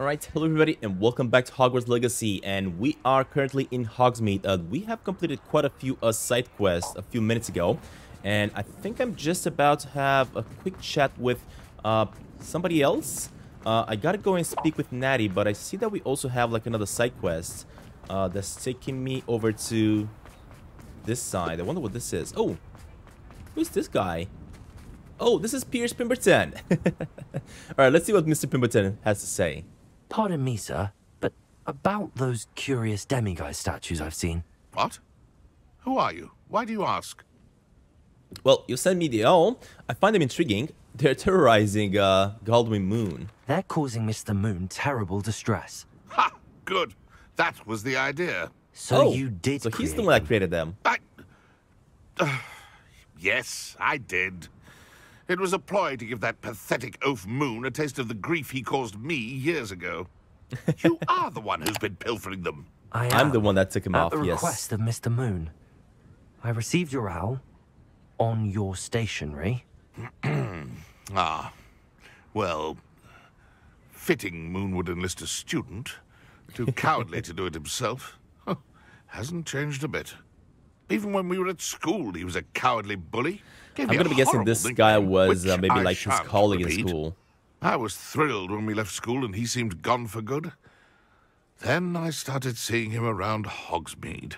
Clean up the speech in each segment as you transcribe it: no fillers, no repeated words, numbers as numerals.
Alright, hello everybody and welcome back to Hogwarts Legacy, and we are currently in Hogsmeade. We have completed quite a few side quests a few minutes ago, and I think I'm just about to have a quick chat with somebody else. I gotta go and speak with Natty, but I see that we also have like another side quest that's taking me over to this side. I wonder what this is. Oh, who's this guy? Oh, this is Piers Pemberton. Alright, let's see what Mr. Pemberton has to say. Pardon me, sir, but about those curious Demiguise statues I've seen. What? Who are you? Why do you ask? Well, you sent me the owl. I find them intriguing. They're terrorizing Goldwin Moon. They're causing Mr. Moon terrible distress. Ha! Good. That was the idea. So you did. So he's the one that created them. Yes, I did. It was a ploy to give that pathetic oaf Moon a taste of the grief he caused me years ago. You are the one who's been pilfering them. I'm the one that took him off, yes. At the request of Mr. Moon. I received your owl on your stationery. Well, fitting Moon would enlist a student. Too cowardly to do it himself. Huh. Hasn't changed a bit. Even when we were at school, he was a cowardly bully. I'm going to be guessing this guy was maybe like his colleague in school. I was thrilled when we left school and he seemed gone for good. Then I started seeing him around Hogsmeade.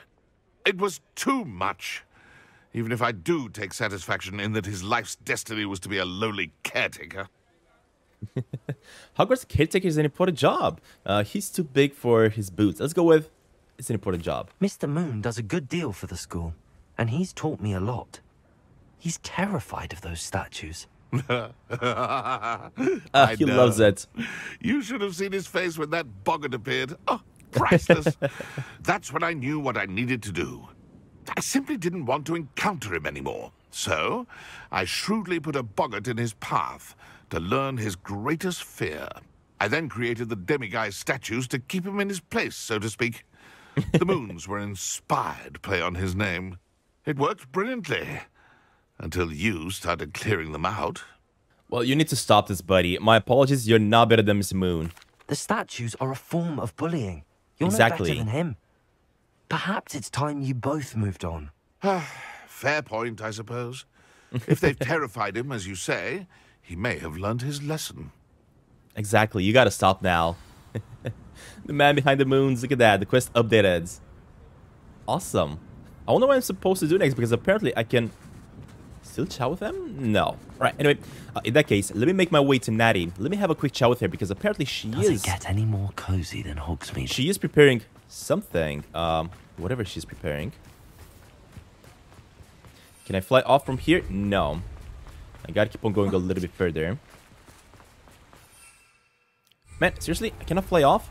It was too much. Even if I do take satisfaction in that his life's destiny was to be a lowly caretaker. Hogwarts caretaker is an important job. He's too big for his boots. Let's go with... It's an important job. Mr. Moon does a good deal for the school, and he's taught me a lot. He's terrified of those statues. He loves it. You should have seen his face when that boggart appeared. Oh, priceless. That's when I knew what I needed to do. I simply didn't want to encounter him anymore. So I shrewdly put a boggart in his path to learn his greatest fear. I then created the Demiguise statues to keep him in his place, so to speak. The Moons were inspired play on his name. It worked brilliantly. Until you started clearing them out. Well, you need to stop this, buddy. My apologies, you're not better than Mr. Moon. The statues are a form of bullying. You're no better than him. Perhaps it's time you both moved on. Fair point, I suppose. If they've terrified him, as you say, he may have learned his lesson. Exactly. You gotta stop now. The man behind the Moons. Look at that. The quest updated. Awesome. I wonder what I'm supposed to do next, because apparently I can still chat with them? No. All right. Anyway, in that case, let me make my way to Natty. Let me have a quick chat with her, because apparently she is... Does it get any more cozy than Hogsmeade? She is preparing something. Whatever she's preparing. Can I fly off from here? No. I gotta keep on going a little bit further. Man, seriously? I cannot fly off?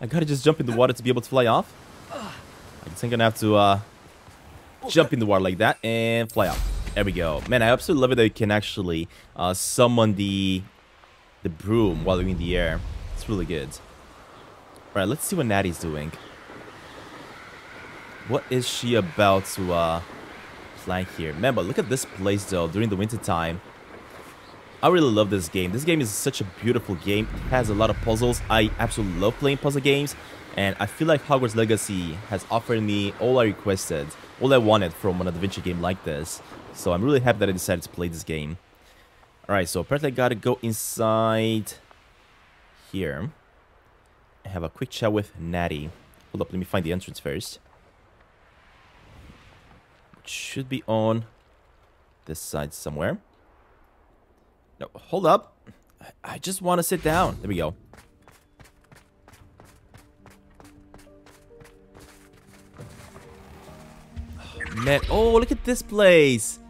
I gotta just jump in the water to be able to fly off? I guess I'm gonna have to jump in the water like that and fly off. There we go. Man, I absolutely love it that you can actually summon the broom while you're in the air. It's really good. Alright, let's see what Natty's doing. What is she about to fly here? Man, but look at this place though during the winter time. I really love this game. This game is such a beautiful game. It has a lot of puzzles. I absolutely love playing puzzle games. And I feel like Hogwarts Legacy has offered me all I requested, all I wanted from an adventure game like this. So I'm really happy that I decided to play this game. Alright, so apparently I gotta go inside here. I have a quick chat with Natty. Hold up, let me find the entrance first. It should be on this side somewhere. No, hold up. I just want to sit down. There we go. Oh, man, oh, look at this place.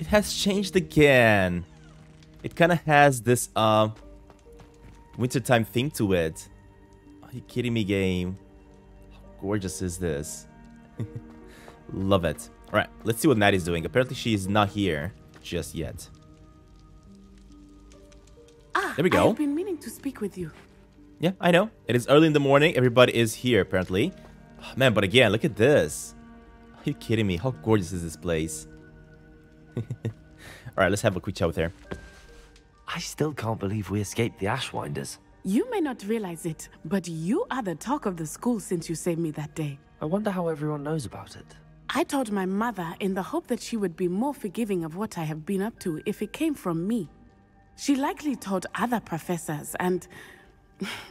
It has changed again. It kind of has this wintertime thing to it. Are you kidding me, game? How gorgeous is this? Love it. All right, let's see what Natty's doing. Apparently, she's not here just yet. There we go. I've been meaning to speak with you. Yeah, I know. It is early in the morning. Everybody is here, apparently. Oh, man, but again, look at this. Are you kidding me? How gorgeous is this place? All right, let's have a quick chat with her. I still can't believe we escaped the Ashwinders. You may not realize it, but you are the talk of the school since you saved me that day. I wonder how everyone knows about it. I told my mother in the hope that she would be more forgiving of what I have been up to if it came from me. She likely told other professors, and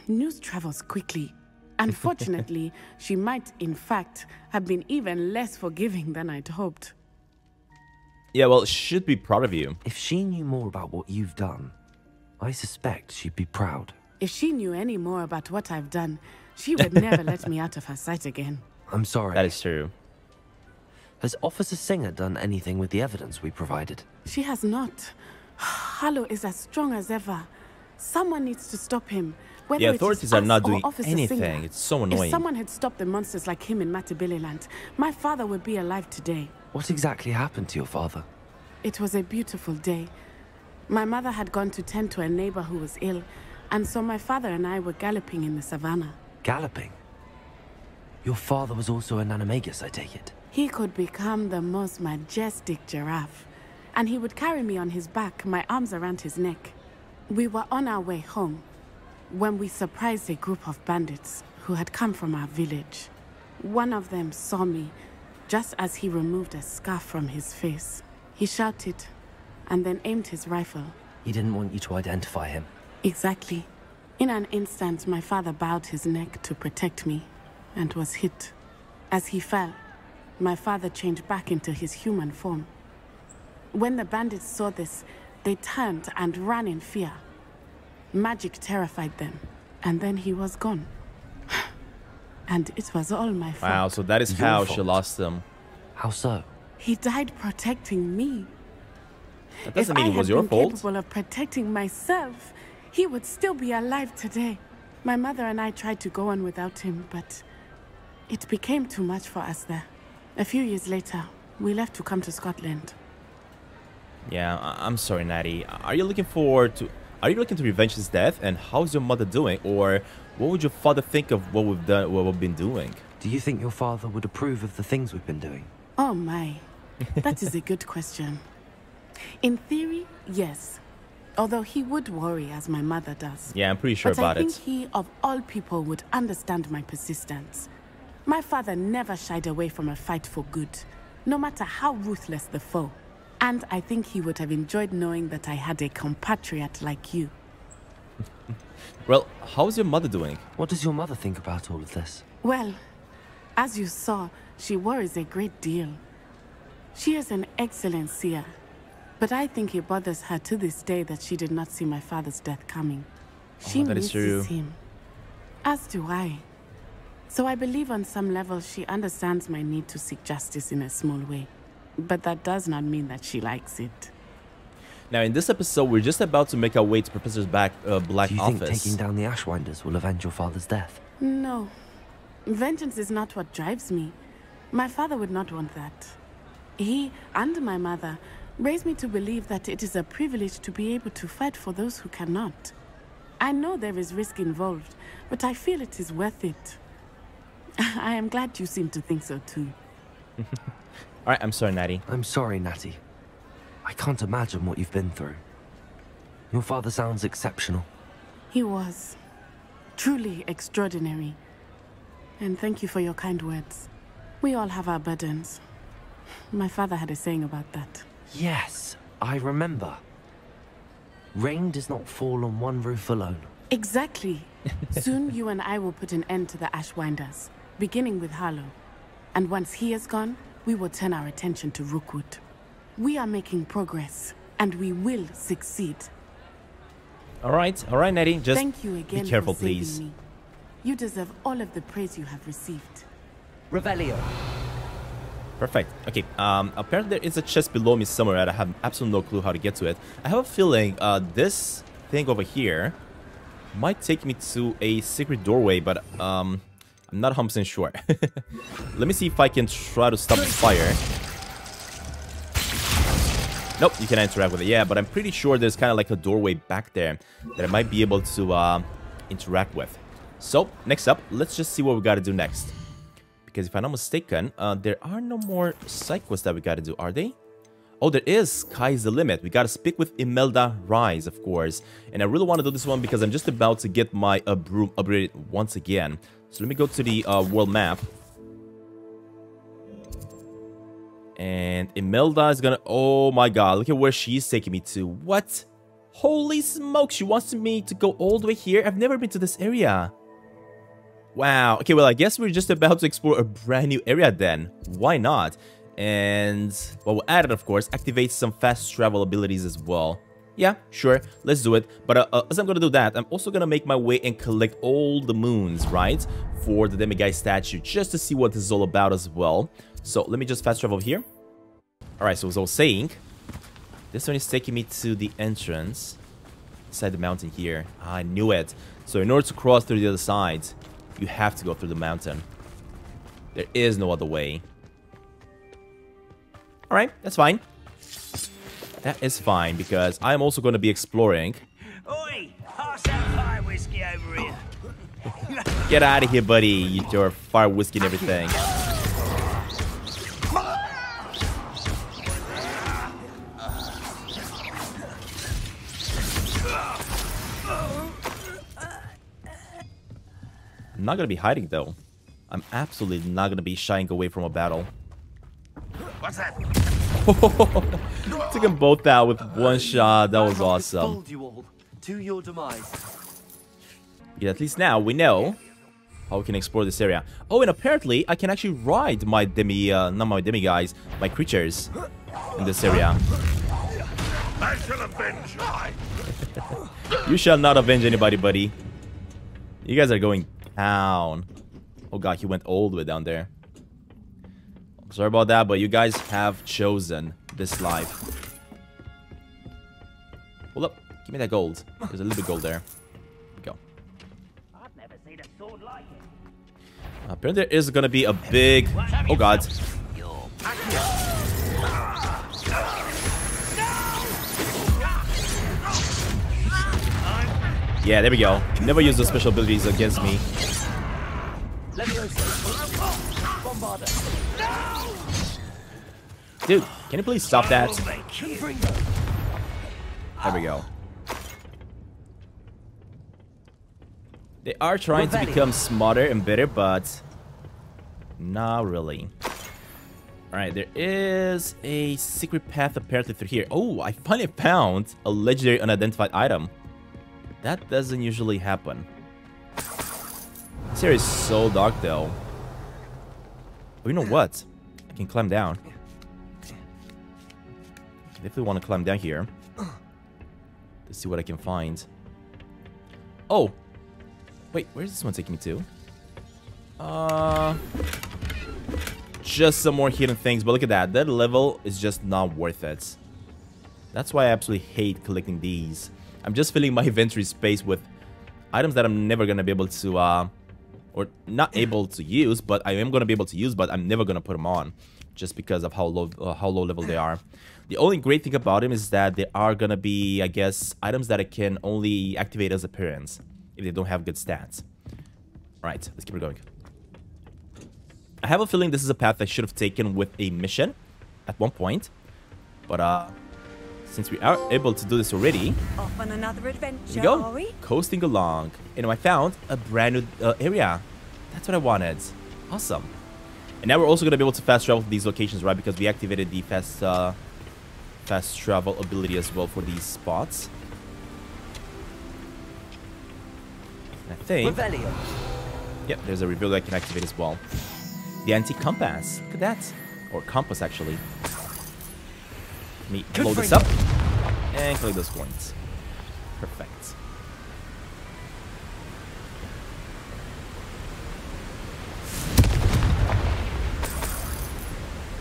news travels quickly. Unfortunately, she might, in fact, have been even less forgiving than I'd hoped. Yeah, well, she'd be proud of you. If she knew more about what you've done, I suspect she'd be proud. If she knew any more about what I've done, she would never let me out of her sight again. I'm sorry. That is true. Has Officer Singer done anything with the evidence we provided? She has not. Harlow is as strong as ever. Someone needs to stop him. Whether the authorities are not doing anything. Singer. It's so annoying. If someone had stopped the monsters like him in Matabeleland, my father would be alive today. What exactly happened to your father? It was a beautiful day. My mother had gone to tend to a neighbor who was ill, and so my father and I were galloping in the savannah. Galloping? Your father was also an animagus, I take it. He could become the most majestic giraffe, and he would carry me on his back, my arms around his neck. We were on our way home when we surprised a group of bandits who had come from our village. One of them saw me just as he removed a scarf from his face. He shouted and then aimed his rifle. He didn't want you to identify him. Exactly. In an instant, my father bowed his neck to protect me and was hit. As he fell, my father changed back into his human form. When the bandits saw this, they turned and ran in fear. Magic terrified them, and then he was gone. And it was all my fault. Wow, so that is how she lost them. How so? He died protecting me. That doesn't mean it was your fault. If I had been capable of protecting myself, he would still be alive today. My mother and I tried to go on without him, but it became too much for us there. A few years later, we left to come to Scotland. Yeah, I'm sorry, Natty. Are you looking to revenge his death? And how's your mother doing? Or what would your father think of what we've done, what we've been doing? Do you think your father would approve of the things we've been doing? Oh my, that is a good question. In theory, yes. Although he would worry as my mother does. Yeah, I'm pretty sure about it. But I think he, of all people, would understand my persistence. My father never shied away from a fight for good, no matter how ruthless the foe. And I think he would have enjoyed knowing that I had a compatriot like you. Well, how's your mother doing? What does your mother think about all of this? Well, as you saw, she worries a great deal. She is an excellent seer, but I think it bothers her to this day that she did not see my father's death coming. She misses him, as do I. So I believe on some level she understands my need to seek justice in a small way. But that does not mean that she likes it. Now in this episode, we're just about to make our way to Professor Black's office. Do you think taking down the Ashwinders will avenge your father's death? No. Vengeance is not what drives me. My father would not want that. He and my mother raised me to believe that it is a privilege to be able to fight for those who cannot. I know there is risk involved, but I feel it is worth it. I am glad you seem to think so too. Alright, I'm sorry, Natty. I'm sorry, Natty. I can't imagine what you've been through. Your father sounds exceptional. He was. Truly extraordinary. And thank you for your kind words. We all have our burdens. My father had a saying about that. Yes, I remember. Rain does not fall on one roof alone. Exactly. Soon you and I will put an end to the Ashwinders, beginning with Harlow. And once he is gone, we will turn our attention to Rookwood. We are making progress, and we will succeed. All right, Natty. Just thank you again, be careful, please. Me. You deserve all of the praise you have received. Revelio. Perfect. Okay. Apparently there is a chest below me somewhere, and I have absolutely no clue how to get to it. I have a feeling this thing over here might take me to a secret doorway, but I'm not 100% sure. Let me see if I can try to stop the fire. Nope, you can't interact with it. Yeah, but I'm pretty sure there's kind of like a doorway back there that I might be able to interact with. So, next up, let's just see what we got to do next. Because if I'm not mistaken, there are no more side quests that we got to do, are they? Oh, there is Sky's the Limit. We got to speak with Imelda Ryze, of course. And I really want to do this one because I'm just about to get my broom upgraded once again. So let me go to the world map. And Imelda is going to... Oh my god, look at where she's taking me to. What? Holy smoke, she wants me to go all the way here. I've never been to this area. Wow. Okay, well, I guess we're just about to explore a brand new area then. Why not? And, well, we'll add it, of course. Activate some fast travel abilities as well. Yeah, sure. Let's do it. But as I'm going to do that, I'm also going to make my way and collect all the moons, right? For the Demiguise statue, just to see what this is all about as well. So, let me just fast travel here. Alright, so as I was saying, this one is taking me to the entrance inside the mountain here. Ah, I knew it. So, in order to cross through the other side, you have to go through the mountain. There is no other way. Alright, that's fine. That is fine, because I'm also going to be exploring. Oi! Pass that fire whiskey over here. Get out of here, buddy. Your fire whiskey and everything. I'm not going to be hiding, though. I'm absolutely not going to be shying away from a battle. What's that? Took them both out with one shot. That was awesome. To your demise. Yeah, at least now we know how we can explore this area. Oh, and apparently I can actually ride my my creatures in this area. I shall avenge you. You shall not avenge anybody, buddy. You guys are going down. Oh god, he went all the way down there. Sorry about that, but you guys have chosen this life. Hold up. Give me that gold. There's a little bit of gold there. Go. I've never seen a sword like it. Apparently there is going to be a big... Oh, god. Yeah, there we go. Never use those special abilities against me. Dude, can you please stop that? There we go. They are trying to become smarter and better, but not really. Alright, there is a secret path apparently through here. Oh, I finally found a legendary unidentified item. That doesn't usually happen. This area is so dark, though. Oh, you know what? I can climb down. If we want to climb down here, let's see what I can find. Oh, wait, where's this one taking me to? Just some more hidden things. But look at that. That level is just not worth it. That's why I absolutely hate collecting these. I'm just filling my inventory space with items that I'm never gonna be able to, or not able to use. But I am gonna be able to use. But I'm never gonna put them on, just because of how low level they are. The only great thing about them is that they are going to be, I guess, items that I can only activate as appearance if they don't have good stats. Alright, let's keep it going. I have a feeling this is a path I should have taken with a mission at one point. But since we are able to do this already, off on another adventure, here we go, are we? Coasting along. And I found a brand new area. That's what I wanted. Awesome. And now we're also going to be able to fast travel to these locations, right? Because we activated the fast travel ability as well for these spots. And I think... Revelio. Yep, there's a reveal that I can activate as well. The anti-compass. Look at that. Or compass, actually. Let me blow this up. And collect those coins. Perfect.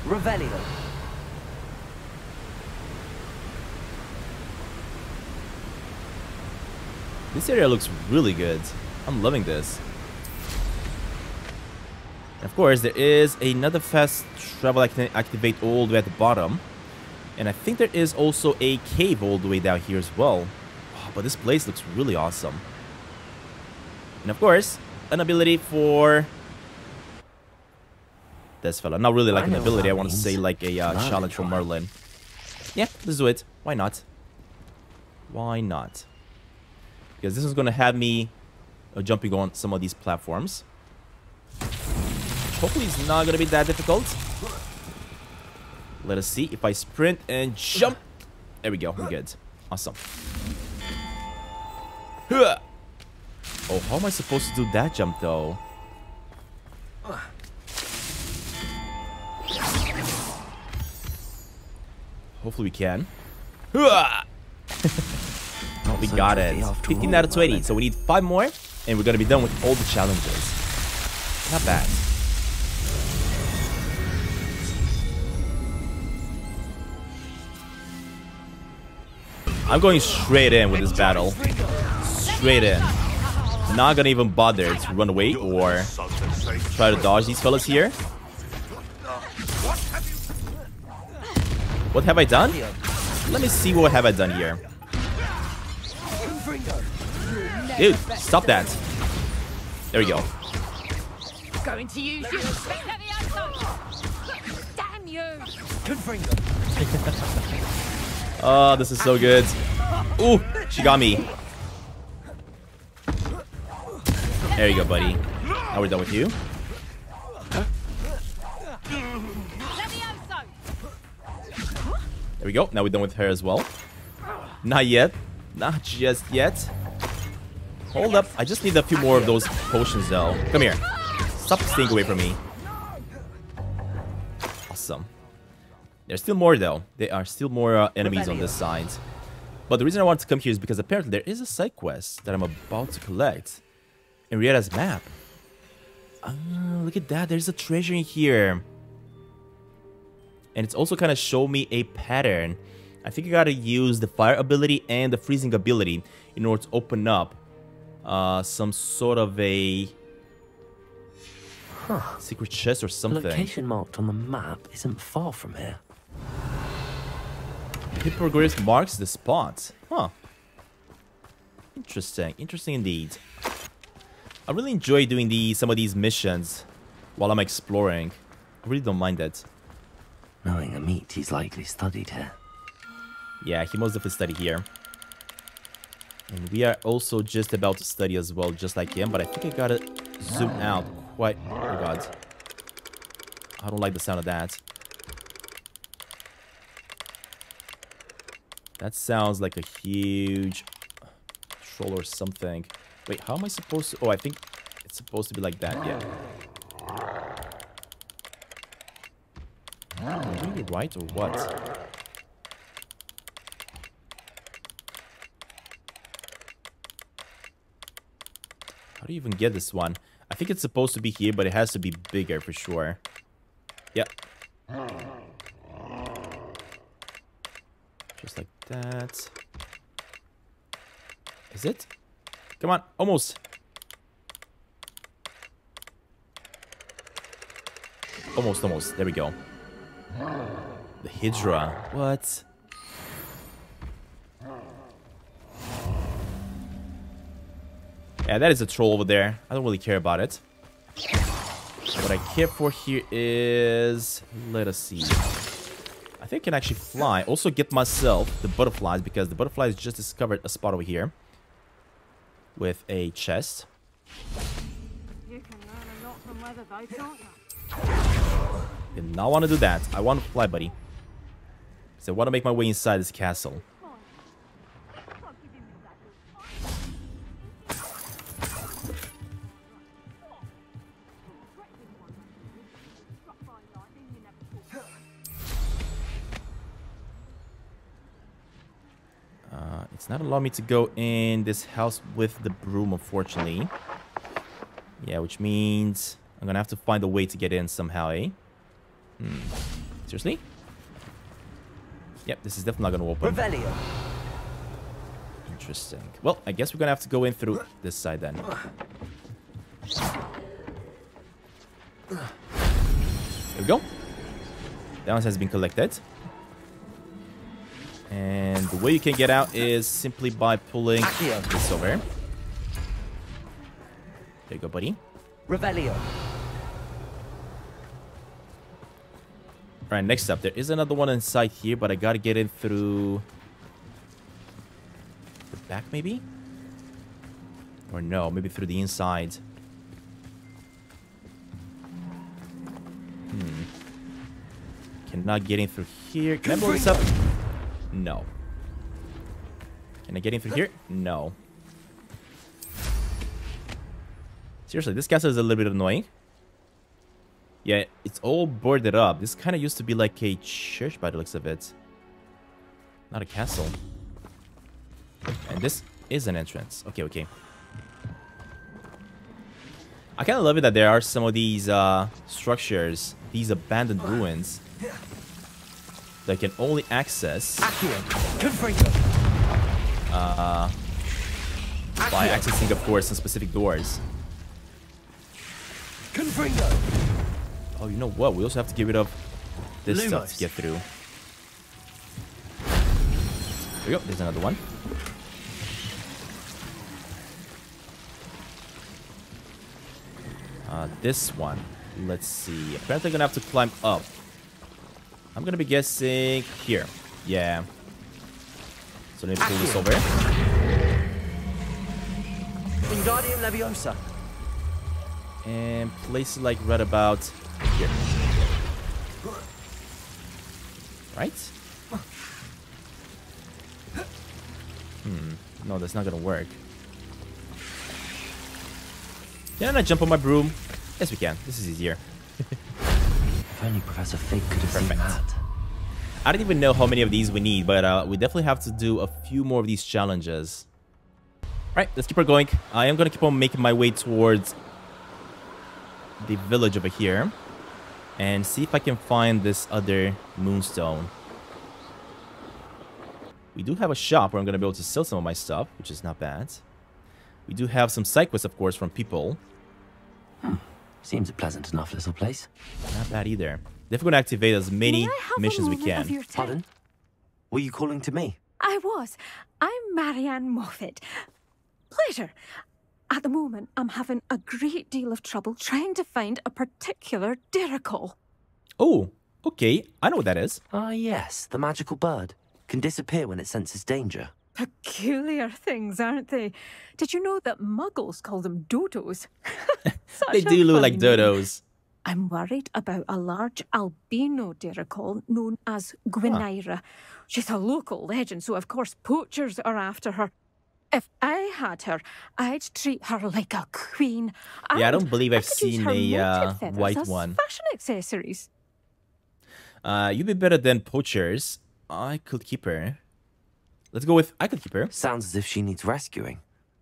Revelio. This area looks really good. I'm loving this. And of course, there is another fast travel I can activate all the way at the bottom. And I think there is also a cave all the way down here as well. Oh, but this place looks really awesome. And of course, an ability for... this fella. Not really like an ability, I want to say like a challenge from Merlin. Yeah, let's do it. Why not? Why not? Because this is going to have me jumping on some of these platforms. Hopefully it's not going to be that difficult. Let us see if I sprint and jump. There we go. We're good. Awesome. Oh, how am I supposed to do that jump, though? Hopefully we can. Oh, we got it. 15 out of 20. So we need 5 more, and we're going to be done with all the challenges. Not bad. I'm going straight in with this battle. Straight in. Not gonna even bother to run away or try to dodge these fellas here. What have I done? Let me see what have I done here. Dude, stop that. There we go. Damn you. Oh, this is so good. Ooh, she got me. There you go, buddy. Now we're done with you. There we go. Now we're done with her as well. Not yet. Not just yet. Hold up. I just need a few more of those potions, though. Come here. Stop staying away from me. Awesome. There's still more, though. There are still more enemies on this side. But the reason I wanted to come here is because apparently there is a side quest that I'm about to collect. Henrietta's map. Look at that. There's a treasure in here. And it's also kind of showing me a pattern. I think you got to use the fire ability and the freezing ability in order to open up some sort of a... secret chest or something. The location marked on the map isn't far from here. Hippogriff marks the spot. Huh. Interesting. Interesting indeed. I really enjoy doing some of these missions while I'm exploring. I really don't mind it. Knowing Amit, he's likely studied here. Yeah, he most definitely studied here. And we are also just about to study as well, just like him. But I think I gotta zoom out quite... Oh, God. I don't like the sound of that. That sounds like a huge troll or something. Wait, how am I supposed to... Oh, I think it's supposed to be like that, yeah. Am I doing it right or what? How do you even get this one? I think it's supposed to be here, but it has to be bigger for sure. Yep. Just like that. Is it? Come on, almost. Almost, almost. There we go. The Hydra. What? Yeah, that is a troll over there. I don't really care about it. What I care for here is... Let us see. I think I can actually fly. Also get myself the butterflies, because the butterflies just discovered a spot over here. With a chest. You can learn a lot from weather, though, can't you? Did not want to do that. I want to fly, buddy. So I want to make my way inside this castle. Not allow me to go in this house with the broom, unfortunately. Yeah, which means I'm gonna have to find a way to get in somehow, eh? Seriously? Yep, this is definitely not gonna open. Revelio. Interesting. Well, I guess we're gonna have to go in through this side then. There we go. That one has been collected. And the way you can get out is simply by pulling Accio. This over. There you go, buddy. Revelio. Alright, next up. There is another one inside here, but I gotta get in through... the back, maybe? Or no, maybe through the inside. Cannot get in through here. Can I blow this up? No. Can I get in through here? No. Seriously, this castle is a little bit annoying. Yeah, it's all boarded up. This kind of used to be like a church by the looks of it. Not a castle. And this is an entrance. Okay, okay. I kind of love it that there are some of these structures, these abandoned ruins, that can only access by accessing, of course, some specific doors. Oh, you know what? We also have to get rid of this stuff to get through. There we go. There's another one. This one. Let's see. Apparently, I'm gonna have to climb up. I'm gonna be guessing here. Yeah. So let me pull this over. Wingardium Leviosa. And place it like right about here. Right? No, that's not gonna work. Can I jump on my broom? Yes, we can. This is easier. If only Professor Fig could have seen that. I don't even know how many of these we need, but we definitely have to do a few more of these challenges. Alright, let's keep her going. I am going to keep on making my way towards the village over here. And see if I can find this other moonstone. We do have a shop where I'm going to be able to sell some of my stuff, which is not bad. We do have some side quests, of course, from people. Seems a pleasant enough little place. Not bad either. They're going to activate as many missions we can. Pardon? Were you calling to me? I was. I'm Marianne Moffitt. Pleasure. At the moment, I'm having a great deal of trouble trying to find a particular Diricawl. Oh, okay. I know what that is. Ah, yes. The magical bird. Can disappear when it senses danger. Peculiar things, aren't they? Did you know that muggles call them dodos? They do look like dodos. I'm worried about a large albino Diricawl known as Gwenaera. She's a local legend, so of course poachers are after her. If I had her, I'd treat her like a queen. Yeah, I don't believe I've seen a white one. Fashion accessories. You'd be better than poachers. I could keep her. Let's go with I could keep her. Sounds as if she needs rescuing.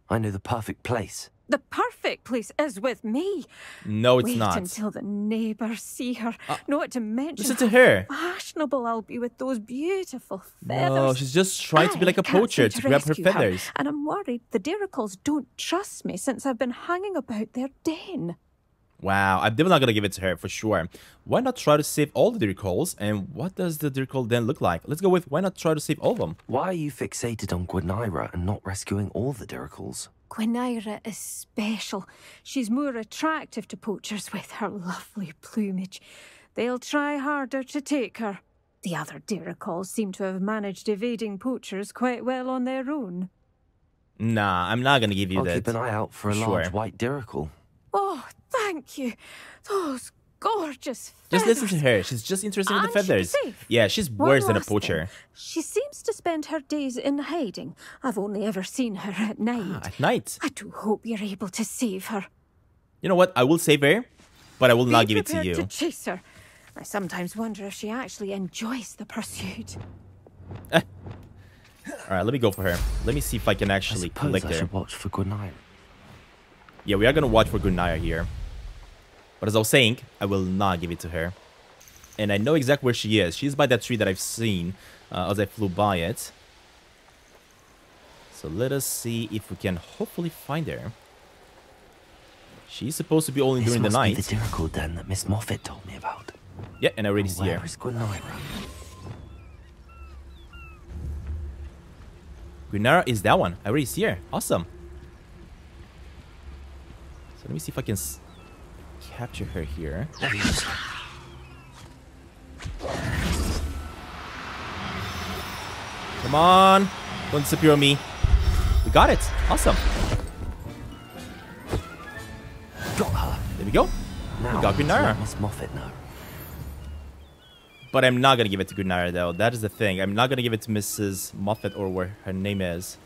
I know the perfect place. The perfect place is with me. No, it's not. Wait until the neighbors see her. Not to mention listen to her. Fashionable I'll be with those beautiful feathers. Oh, she's just trying to be like a poacher to grab her feathers. And I'm worried the Diricals don't trust me since I've been hanging about their den. Wow, I'm definitely not going to give it to her for sure. Why not try to save all the Diricals? And what does the Diricawl then look like? Let's go with why not try to save all of them? Why are you fixated on Gwenaera and not rescuing all the Diricals? Gwenaera is special. She's more attractive to poachers with her lovely plumage. They'll try harder to take her. The other Diricals seem to have managed evading poachers quite well on their own. Nah, I'm not going to give you that. I'll keep an eye out for a large white Diricawl. Oh, thank you. Those gorgeous feathers. Just listen to her. She's just interested in the feathers. Yeah, she's worse than a poacher. She seems to spend her days in hiding. I've only ever seen her at night. At night? I do hope you're able to save her. You know what? I will save her, but I will not give it to you. To chase her. I sometimes wonder if she actually enjoys the pursuit. All right, let me go for her. Let me see if I can actually collect her. I should watch for Gwenaera. Yeah, we are going to watch for Gwenaera here. But as I was saying, I will not give it to her. And I know exactly where she is. She's by that tree that I've seen as I flew by it. So let us see if we can hopefully find her. She's supposed to be only during the night. This must be the Diricawl den that Miss Moffitt told me about. Yeah, and I already see her. Where is Gwenaera? Gwenaera is that one. I already see her. Awesome. Let me see if I can capture her here. Come on. Don't disappear on me. We got it. Awesome. Got her. There we go. Now we got Gwenaera. Miss Moffitt now. But I'm not going to give it to Gwenaera, though. That is the thing. I'm not going to give it to Mrs. Moffitt or where her name is.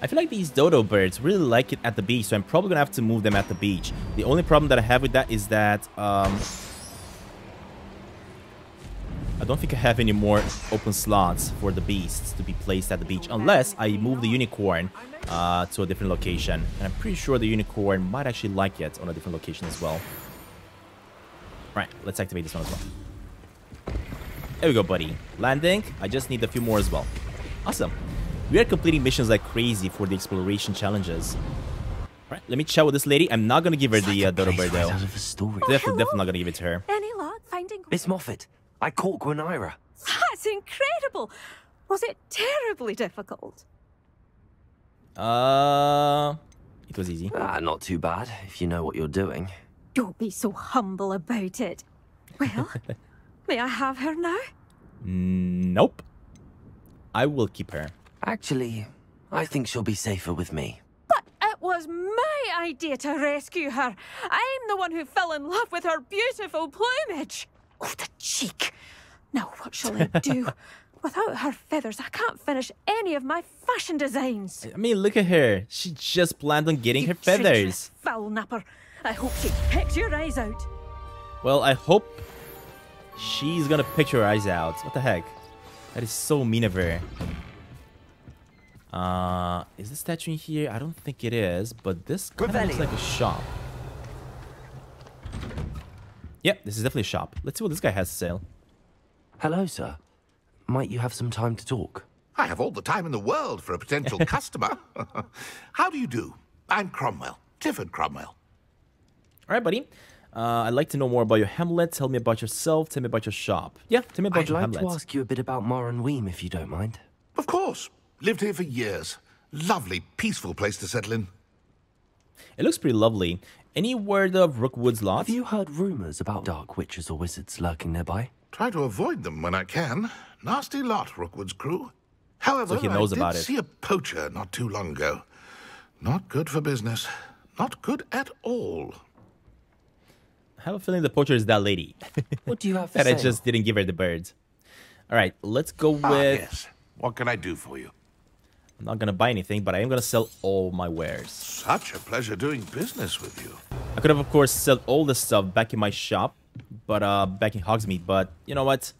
I feel like these dodo birds really like it at the beach, so I'm probably going to have to move them at the beach. The only problem that I have with that is that... I don't think I have any more open slots for the beasts to be placed at the beach, unless I move the unicorn to a different location. And I'm pretty sure the unicorn might actually like it on a different location as well. Right, let's activate this one as well. There we go, buddy. Landing. I just need a few more as well. Awesome. We are completing missions like crazy for the exploration challenges. Alright, let me chat with this lady. I'm not gonna give her the dodo bird though. Definitely not gonna give it to her. Any luck finding Miss Moffitt? I caught Gwenaera. That's incredible. Was it terribly difficult? It was easy. Not too bad if you know what you're doing. Don't be so humble about it. Well, may I have her now? Nope. I will keep her. Actually, I think she'll be safer with me. But it was my idea to rescue her. I'm the one who fell in love with her beautiful plumage. Oh, the cheek. Now what shall I do? Without her feathers, I can't finish any of my fashion designs. I mean, look at her. She just planned on getting her feathers. Foul napper. I hope she picks your eyes out. Well, I hope she's gonna pick your eyes out. What the heck? That is so mean of her. Is the statue in here? I don't think it is, but this kind of looks like a shop. Yep, this is definitely a shop. Let's see what this guy has to sell. Hello, sir. Might you have some time to talk? I have all the time in the world for a potential customer. How do you do? I'm Cromwell, Clifford Cromwell. All right, buddy. I'd like to know more about your hamlet. Tell me about yourself. Tell me about your shop. Yeah, tell me about your hamlet. I'd like to ask you a bit about Moran Weem, if you don't mind. Of course. Lived here for years. Lovely, peaceful place to settle in. It looks pretty lovely. Any word of Rookwood's lot? Have you heard rumors about dark witches or wizards lurking nearby? Try to avoid them when I can. Nasty lot, Rookwood's crew. However, I did see a poacher not too long ago. Not good for business. Not good at all. I have a feeling the poacher is that lady. What do you have to say? I just didn't give her the birds. All right, let's go with... yes. What can I do for you? I'm not going to buy anything, but I am going to sell all my wares. Such a pleasure doing business with you. I could have, of course, sold all this stuff back in my shop, but back in Hogsmeade. But you know what?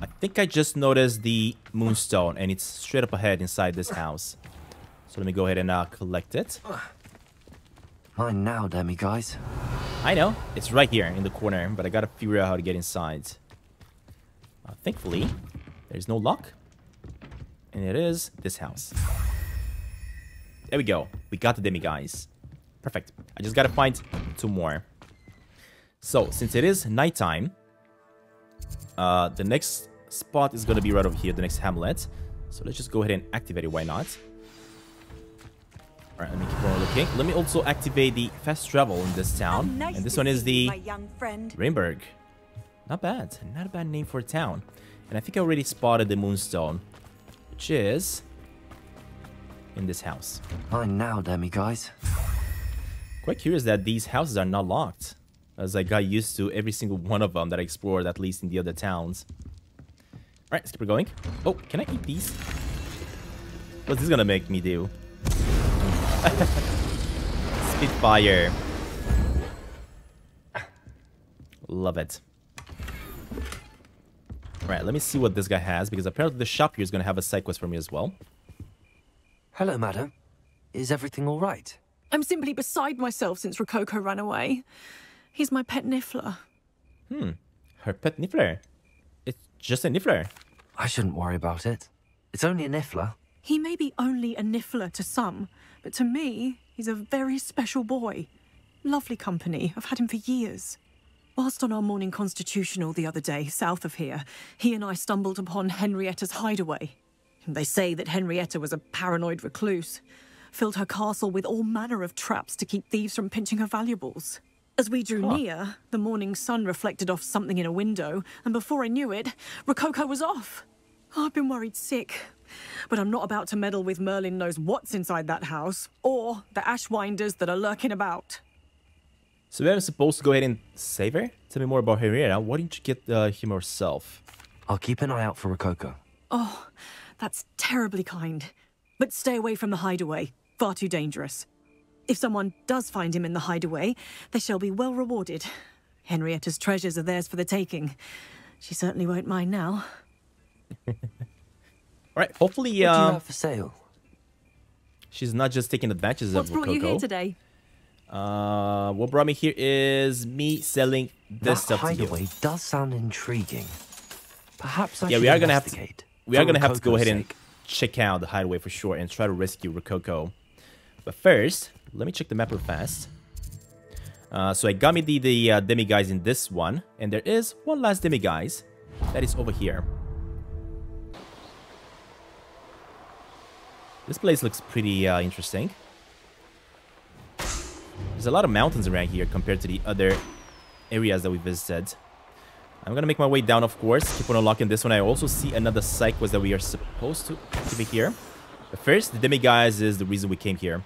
I think I just noticed the moonstone, and it's straight up ahead inside this house. So let me go ahead and collect it. Mine now, Demiguise. I know. It's right here in the corner, but I got to figure out how to get inside. Thankfully, there's no lock. And it is this house. There we go. We got the Demiguise. Perfect. I just gotta find two more. So, since it is nighttime, the next spot is gonna be right over here, the next hamlet. So let's just go ahead and activate it. Why not? All right, let me keep on looking. Let me also activate the fast travel in this town. And this one is the Rainberg. Not bad. Not a bad name for a town. And I think I already spotted the Moonstone, which is in this house. Now, Demiguise. Quite curious that these houses are not locked, as I got used to every single one of them that I explored, at least in the other towns. All right, let's keep it going. Oh, can I eat these? What's this gonna make me do? Spitfire. Love it. Right, let me see what this guy has, because apparently the shop here is going to have a side quest for me as well. Hello, madam. Is everything all right? I'm simply beside myself since Rococo ran away. He's my pet Niffler. Hmm, her pet Niffler. It's just a Niffler. I shouldn't worry about it. It's only a Niffler. He may be only a Niffler to some, but to me, he's a very special boy. Lovely company. I've had him for years. Whilst on our morning constitutional the other day, south of here, he and I stumbled upon Henrietta's hideaway. They say that Henrietta was a paranoid recluse, filled her castle with all manner of traps to keep thieves from pinching her valuables. As we drew near, the morning sun reflected off something in a window, and before I knew it, Rococo was off. I've been worried sick, but I'm not about to meddle with Merlin knows what's inside that house, or the Ashwinders that are lurking about. So we are supposed to go ahead and save her? Tell me more about Henrietta. Why didn't you get him herself? I'll keep an eye out for Rococo. Oh, that's terribly kind. But stay away from the hideaway. Far too dangerous. If someone does find him in the hideaway, they shall be well rewarded. Henrietta's treasures are theirs for the taking. She certainly won't mind now. Alright, hopefully what do you have for sale? She's not just taking advantage of Rococo. What's brought you here today? What brought me here is me selling this stuff to you. That hideaway does sound intriguing. Perhaps I should investigate. We are going to have to go ahead and check out the hideaway for sure and try to rescue Rococo. But first, let me check the map real fast. So I got me the Demiguise in this one, and there is one last Demiguise that is over here. This place looks pretty interesting. There's a lot of mountains around here compared to the other areas that we visited. I'm gonna make my way down, of course. Keep on unlocking this one. I also see another side quest that we are supposed to be here. But first, the Demiguise is the reason we came here.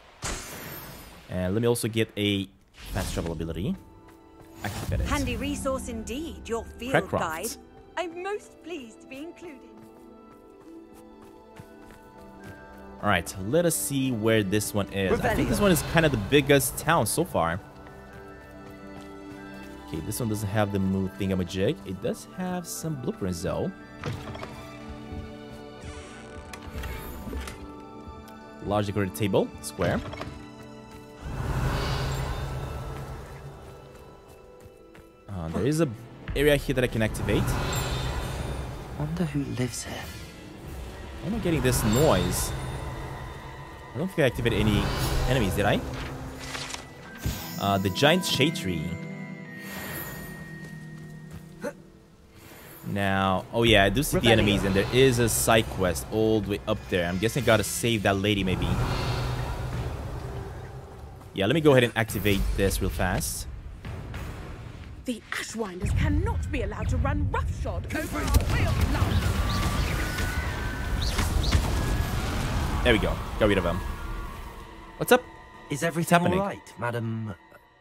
And let me also get a fast travel ability. Activate it. Handy resource indeed, your field Cragcroft. Guide. I'm most pleased to be included. All right, let us see where this one is. Revelio. I think this one is kind of the biggest town so far. Okay, this one doesn't have the moon thingamajig. It does have some blueprints though. Large decorated table, square. There is an area here that I can activate. Wonder who lives here. I'm not getting this noise. I don't think I activated any enemies, did I? The giant shade tree. Now, oh yeah, I do see the enemies, and there is a side quest all the way up there. I'm guessing I gotta save that lady, maybe. Yeah, let me go ahead and activate this real fast. The Ashwinders cannot be allowed to run roughshod over our way of life. There we go. Got rid of him. What's up? Is everything all right, Madam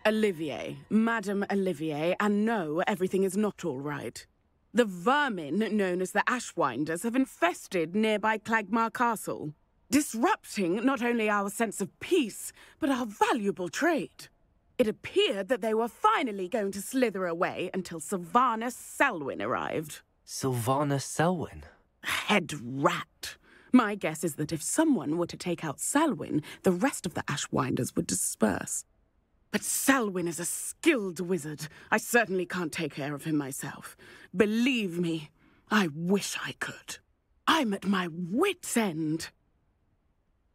Olivier? Madam Olivier, and no, everything is not all right. The vermin known as the Ashwinders have infested nearby Clagmar Castle, disrupting not only our sense of peace, but our valuable trade. It appeared that they were finally going to slither away until Sylvanus Selwyn arrived. Sylvanus Selwyn? Head rat. My guess is that if someone were to take out Selwyn, the rest of the Ashwinders would disperse. But Selwyn is a skilled wizard. I certainly can't take care of him myself. Believe me, I wish I could. I'm at my wit's end.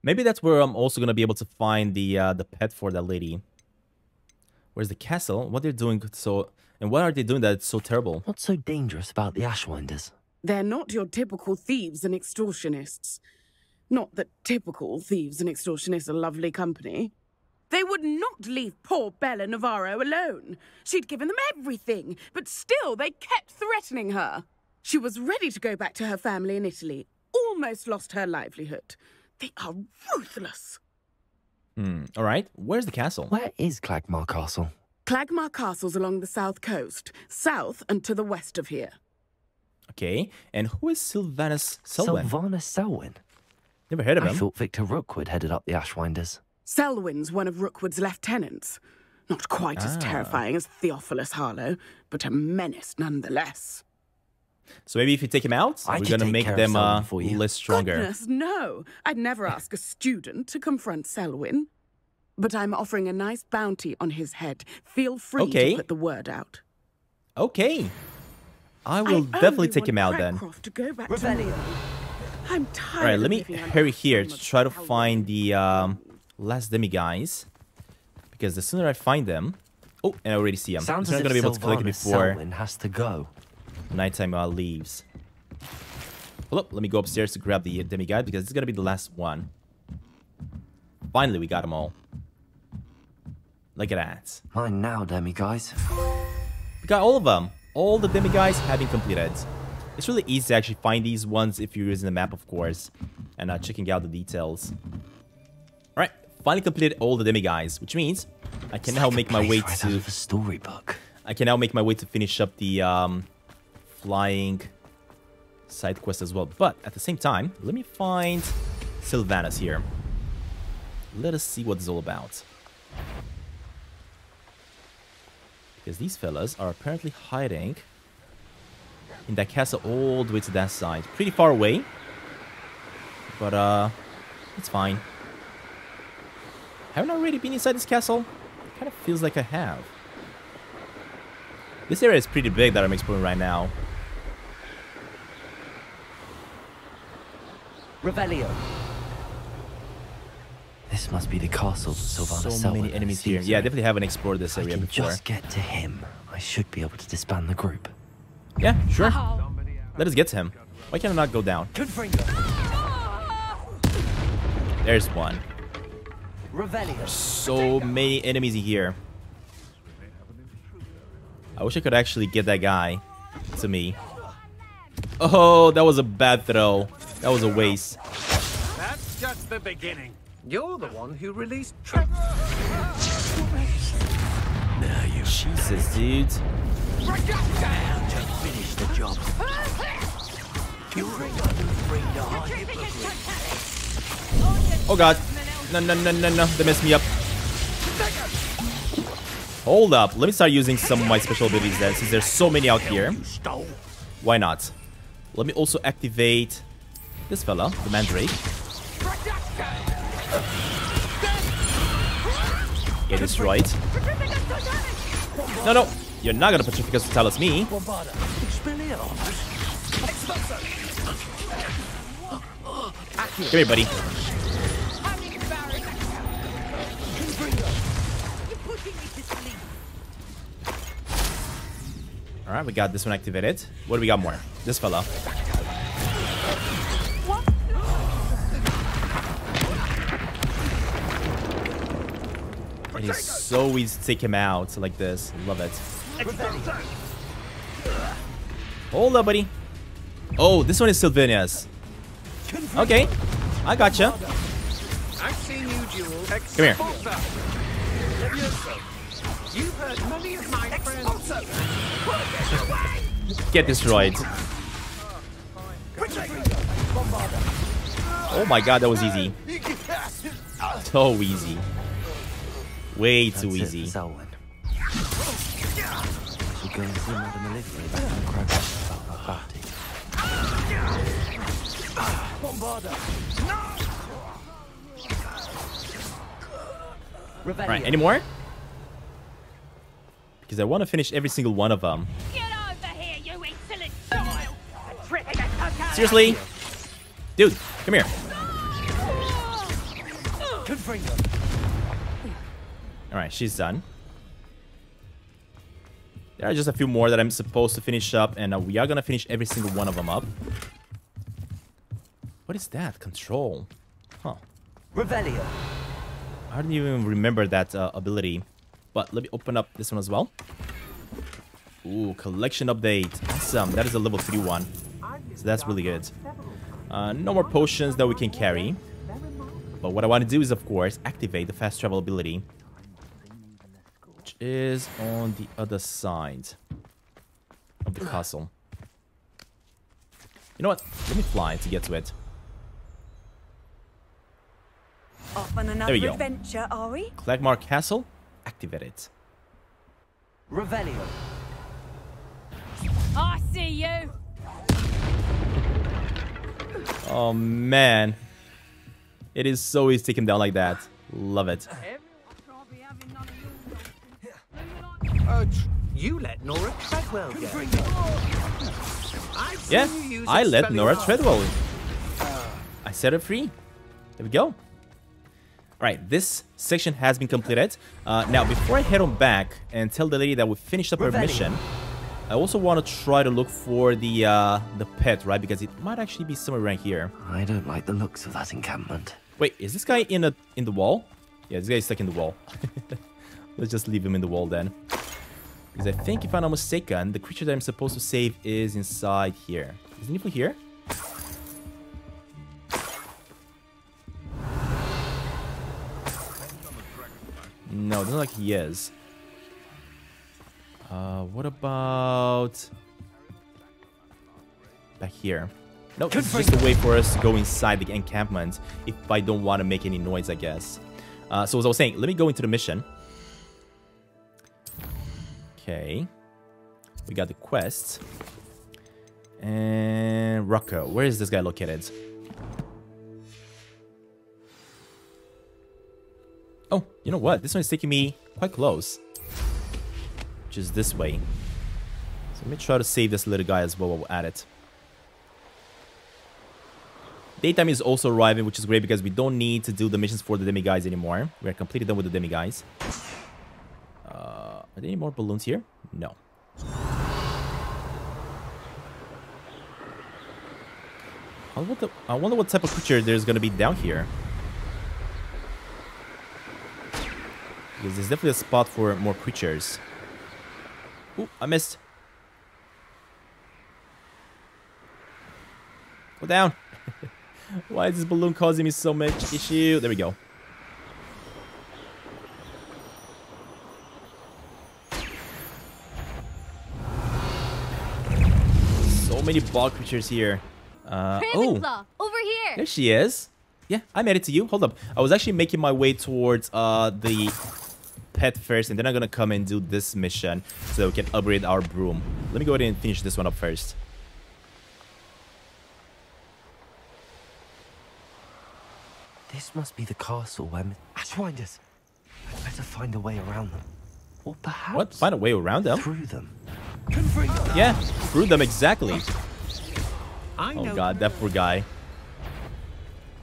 Maybe that's where I'm also going to be able to find the pet for that lady. Where's the castle? What they're doing so... And why are they doing that? It's so terrible. What's so dangerous about the Ashwinders? They're not your typical thieves and extortionists. Not that typical thieves and extortionists are lovely company. They would not leave poor Bella Navarro alone. She'd given them everything, but still they kept threatening her. She was ready to go back to her family in Italy, almost lost her livelihood. They are ruthless. All right, where's the castle? Where is Clagmar Castle? Clagmar Castle's along the south coast, south and to the west of here. Okay, and who is Sylvanus Selwyn? Sylvanus Selwyn? Never heard of him. I thought Victor Rookwood headed up the Ashwinders. Selwyn's one of Rookwood's lieutenants. Not quite as terrifying as Theophilus Harlow, but a menace nonetheless. So maybe if you take him out, we're going to make them less stronger. Goodness, no. I'd never ask a student to confront Selwyn. But I'm offering a nice bounty on his head. Feel free to put the word out. Okay. I will definitely take him out then. To go back to I'm tired. All right, let me hurry here to try to find the... last Demiguise, because the sooner I find them, oh, and I already see them. Sounds I'm not gonna be able to collect it before has to go. Nighttime leaves. Hold up, let me go upstairs to grab the Demiguise because it's gonna be the last one. Finally, we got them all. Look at that. Mine now, Demiguise. We got all of them. All the Demiguise have been completed. It's really easy to actually find these ones if you're using the map, of course, and checking out the details. Alright, finally completed all the Demiguise, which means I can now make my way to the storybook. I can now make my way to finish up the flying side quest as well. But at the same time, let me find Sylvanus here. Let us see what it's all about. Because these fellas are apparently hiding in that castle all the way to that side. Pretty far away. But, it's fine. Haven't I already been inside this castle? It kind of feels like I have. This area is pretty big that I'm exploring right now. Revelio. This must be the castle of Sylvanus Selwyn. So many enemies here. Yeah, I definitely haven't explored this area before. Just get to him. I should be able to disband the group. Yeah, sure. Let us get to him. Why can I not go down? There's one. There's so many enemies here. I wish I could actually get that guy to me. Oh, that was a bad throw. That was a waste. That's just the beginning. You're the one who released Trevor. Now you Jesus, dude. Just finish the job. Oh god. No, no, no, no, no. They messed me up. Hold up. Let me start using some of my special abilities then, since there's so many out here. Why not? Let me also activate this fella, the Mandrake. Get destroyed. No, no. You're not gonna Patrificus Totalus me. Come here, buddy. Alright, we got this one activated. What do we got more? This fella. It is so easy to take him out like this. Love it. Hold up, buddy. Oh, this one is Sylvanus. Okay, I gotcha. Come here. Get destroyed. Oh my god, that was easy. So easy. Way too easy. Right, any more? Because I want to finish every single one of them. Get over here, you insolent soil. Seriously? Dude, come here. Alright, she's done. There are just a few more that I'm supposed to finish up, and we are gonna finish every single one of them up. What is that? Control. Huh. Revelio. I don't even remember that ability. But let me open up this one as well. Ooh, collection update. Awesome. That is a level 3 one. So that's really good. No more potions that we can carry. But what I want to do is, of course, activate the fast travel ability. Is on the other side of the castle. You know what? Let me fly to get to it. Off on another adventure, are we? Clagmar Castle, activate it. Revelio. I see you. Oh man, it is so easy to take him down like that. Love it. You let Nora Treadwell go. Yeah, I let Nora Treadwell in. I set her free. There we go. Alright, this section has been completed. Now, before I head on back and tell the lady that we finished up her mission, I also want to try to look for the pet, right? Because it might actually be somewhere right here. I don't like the looks of that encampment. Wait, is this guy in the wall? Yeah, this guy is stuck in the wall. Let's just leave him in the wall then. Because I think, if I'm not mistaken, the creature that I'm supposed to save is inside here. Is Niffler here? No, it doesn't look like he is. What about back here? No, nope, it's just a way for us to go inside the encampment if I don't want to make any noise, I guess. So as I was saying, let me go into the mission. Okay. We got the quest. And Rococo. Where is this guy located? Oh, you know what? This one is taking me quite close. Which is this way. So let me try to save this little guy as well while we're at it. Daytime is also arriving, which is great because we don't need to do the missions for the Demiguise anymore. We are completely done with the Demiguise. Are there any more balloons here? No. I wonder what type of creature there's going to be down here. Because there's definitely a spot for more creatures. Ooh, I missed. Go down. Why is this balloon causing me so much issue? There we go. So many ball creatures here. Ravenclaw, over here. There she is. Yeah, I made it to you. Hold up. I was actually making my way towards the pet first, and then I'm going to come and do this mission so that we can upgrade our broom. Let me go ahead and finish this one up first. This must be the castle where Ashwinders. I'd better find a way around them. Or perhaps... What? Find a way around them? Through them. Confringo. Yeah, through them, exactly. Oh god, that poor guy.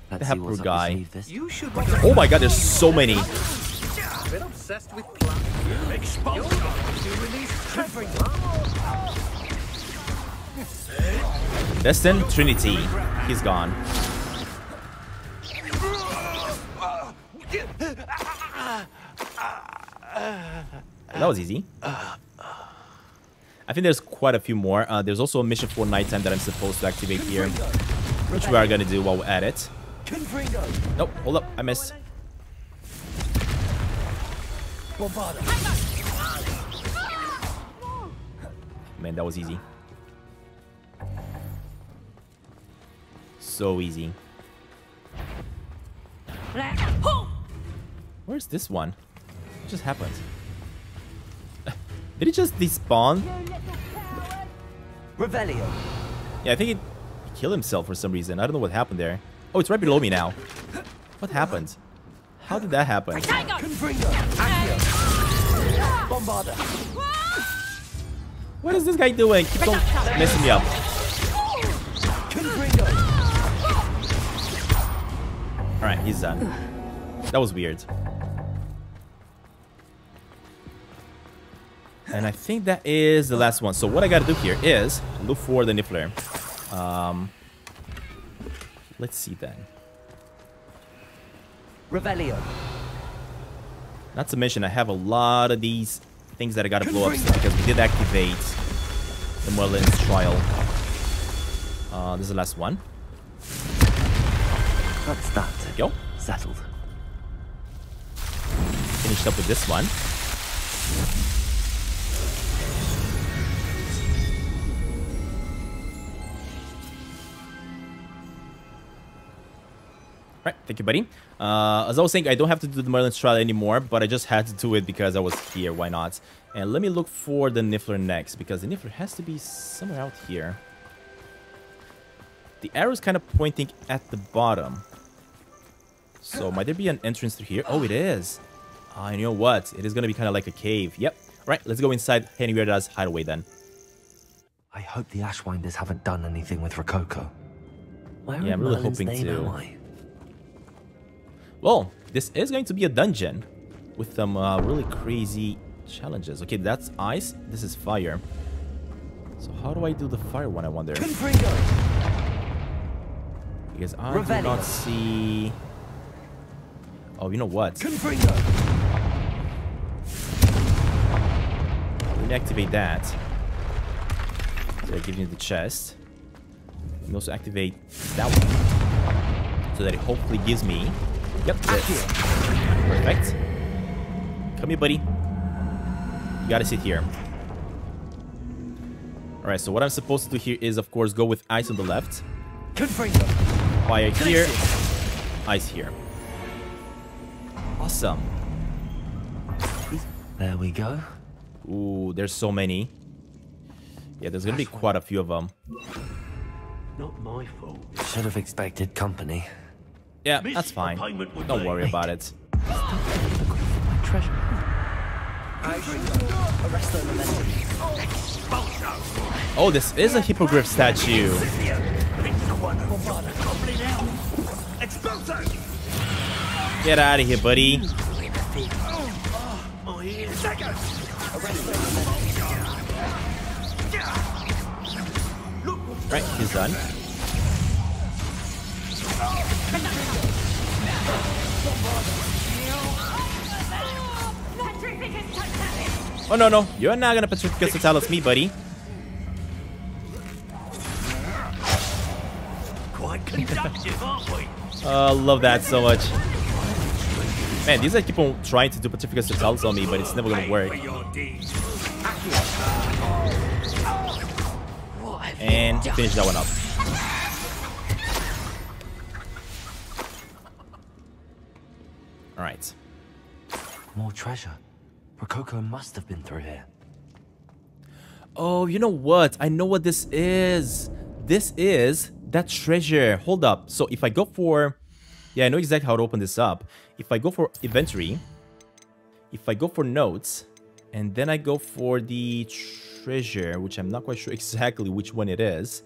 That poor guy. Oh my god, there's so many. Destin Trinity. He's gone. That was easy. I think there's quite a few more. There's also a mission for nighttime that I'm supposed to activate here, which we are going to do while we're at it. Nope, hold up, I missed. Man, that was easy. So easy. Where's this one? What just happened? Did it just despawn? Revelio. Yeah, I think he killed himself for some reason. I don't know what happened there. Oh, it's right below me now. What happened? How did that happen? What is this guy doing? Keep on messing me up. Alright, he's done. That was weird. And I think that is the last one. So what I gotta do here is look for the Niffler. Let's see then. Revelio. Not to mention, I have a lot of these things that I gotta blow up because we did activate the Merlin's trial. This is the last one. That's that. There we go. Settled. Finished up with this one. Right, thank you, buddy. As I was saying, I don't have to do the Merlin's trial anymore, but I just had to do it because I was here. Why not? And let me look for the Niffler next, because the Niffler has to be somewhere out here. The arrow's kind of pointing at the bottom. So might there be an entrance through here? Oh, it is. I know what. It is going to be kind of like a cave. Yep. Right, let's go inside Henrietta's hideaway then. I hope the Ashwinders haven't done anything with Rococo. Yeah, I'm really hoping to... Well, this is going to be a dungeon with some really crazy challenges. Okay, that's ice. This is fire. So how do I do the fire one, I wonder? Because I do not see... Oh, you know what? Let me activate that. So it gives me the chest. Let me also activate that one, so that it hopefully gives me... Yep, this. Perfect. Come here, buddy. You gotta sit here. Alright, so what I'm supposed to do here is, of course, go with ice on the left. Confringo. Fire here. Ice here. Awesome. There we go. Ooh, there's so many. Yeah, there's gonna be quite a few of them. Not my fault. Should have expected company. Yeah, that's fine. Don't worry about it. Oh, this is a hippogriff statue. Get out of here, buddy. Right, he's done. Oh, no, no. You're not gonna Patrificus Totalus me, buddy. Quite conductive, aren't we? Oh, love that so much. Man, these guys keep on trying to do Pacificus Totalus on me, but it's never gonna work. And finish that one up. Alright. More treasure. Rococo must have been through here. Oh, you know what? I know what this is. This is that treasure. Hold up. So if I go for... Yeah, I know exactly how to open this up. If I go for inventory, if I go for notes, and then I go for the treasure, which I'm not quite sure exactly which one it is.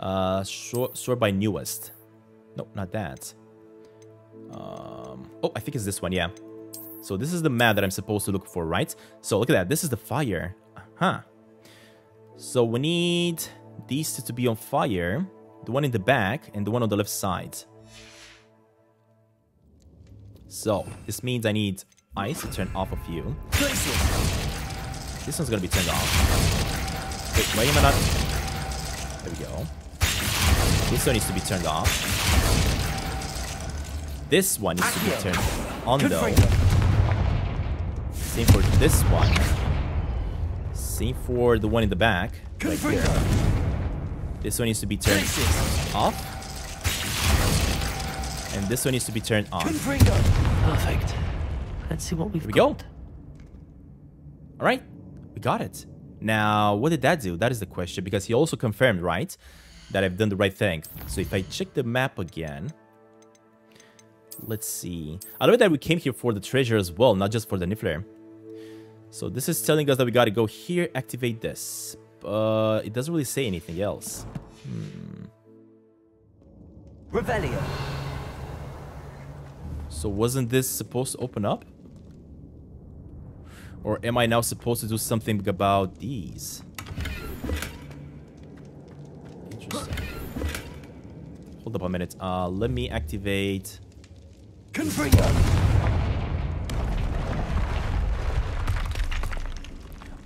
Sort by newest. Nope, not that. Oh, I think it's this one, yeah. So this is the map that I'm supposed to look for, right? So look at that. This is the fire. Uh-huh. So we need these two to be on fire. The one in the back and the one on the left side. So, this means I need ice to turn off a few. This one's gonna be turned off. Wait, why am I not? There we go. This one needs to be turned off. This one needs to be turned on though. Same for this one. Same for the one in the back. Right here. This one needs to be turned off. And this one needs to be turned on. Perfect. Let's see what we've got. Here we go. All right. We got it. Now, what did that do? That is the question. Because he also confirmed, right, that I've done the right thing. So if I check the map again, let's see. I love that we came here for the treasure as well, not just for the Niffler. So this is telling us that we got to go here, activate this. But it doesn't really say anything else. Revelio. So wasn't this supposed to open up? Or am I now supposed to do something about these? Interesting. Hold up a minute. Let me activate... Confringo.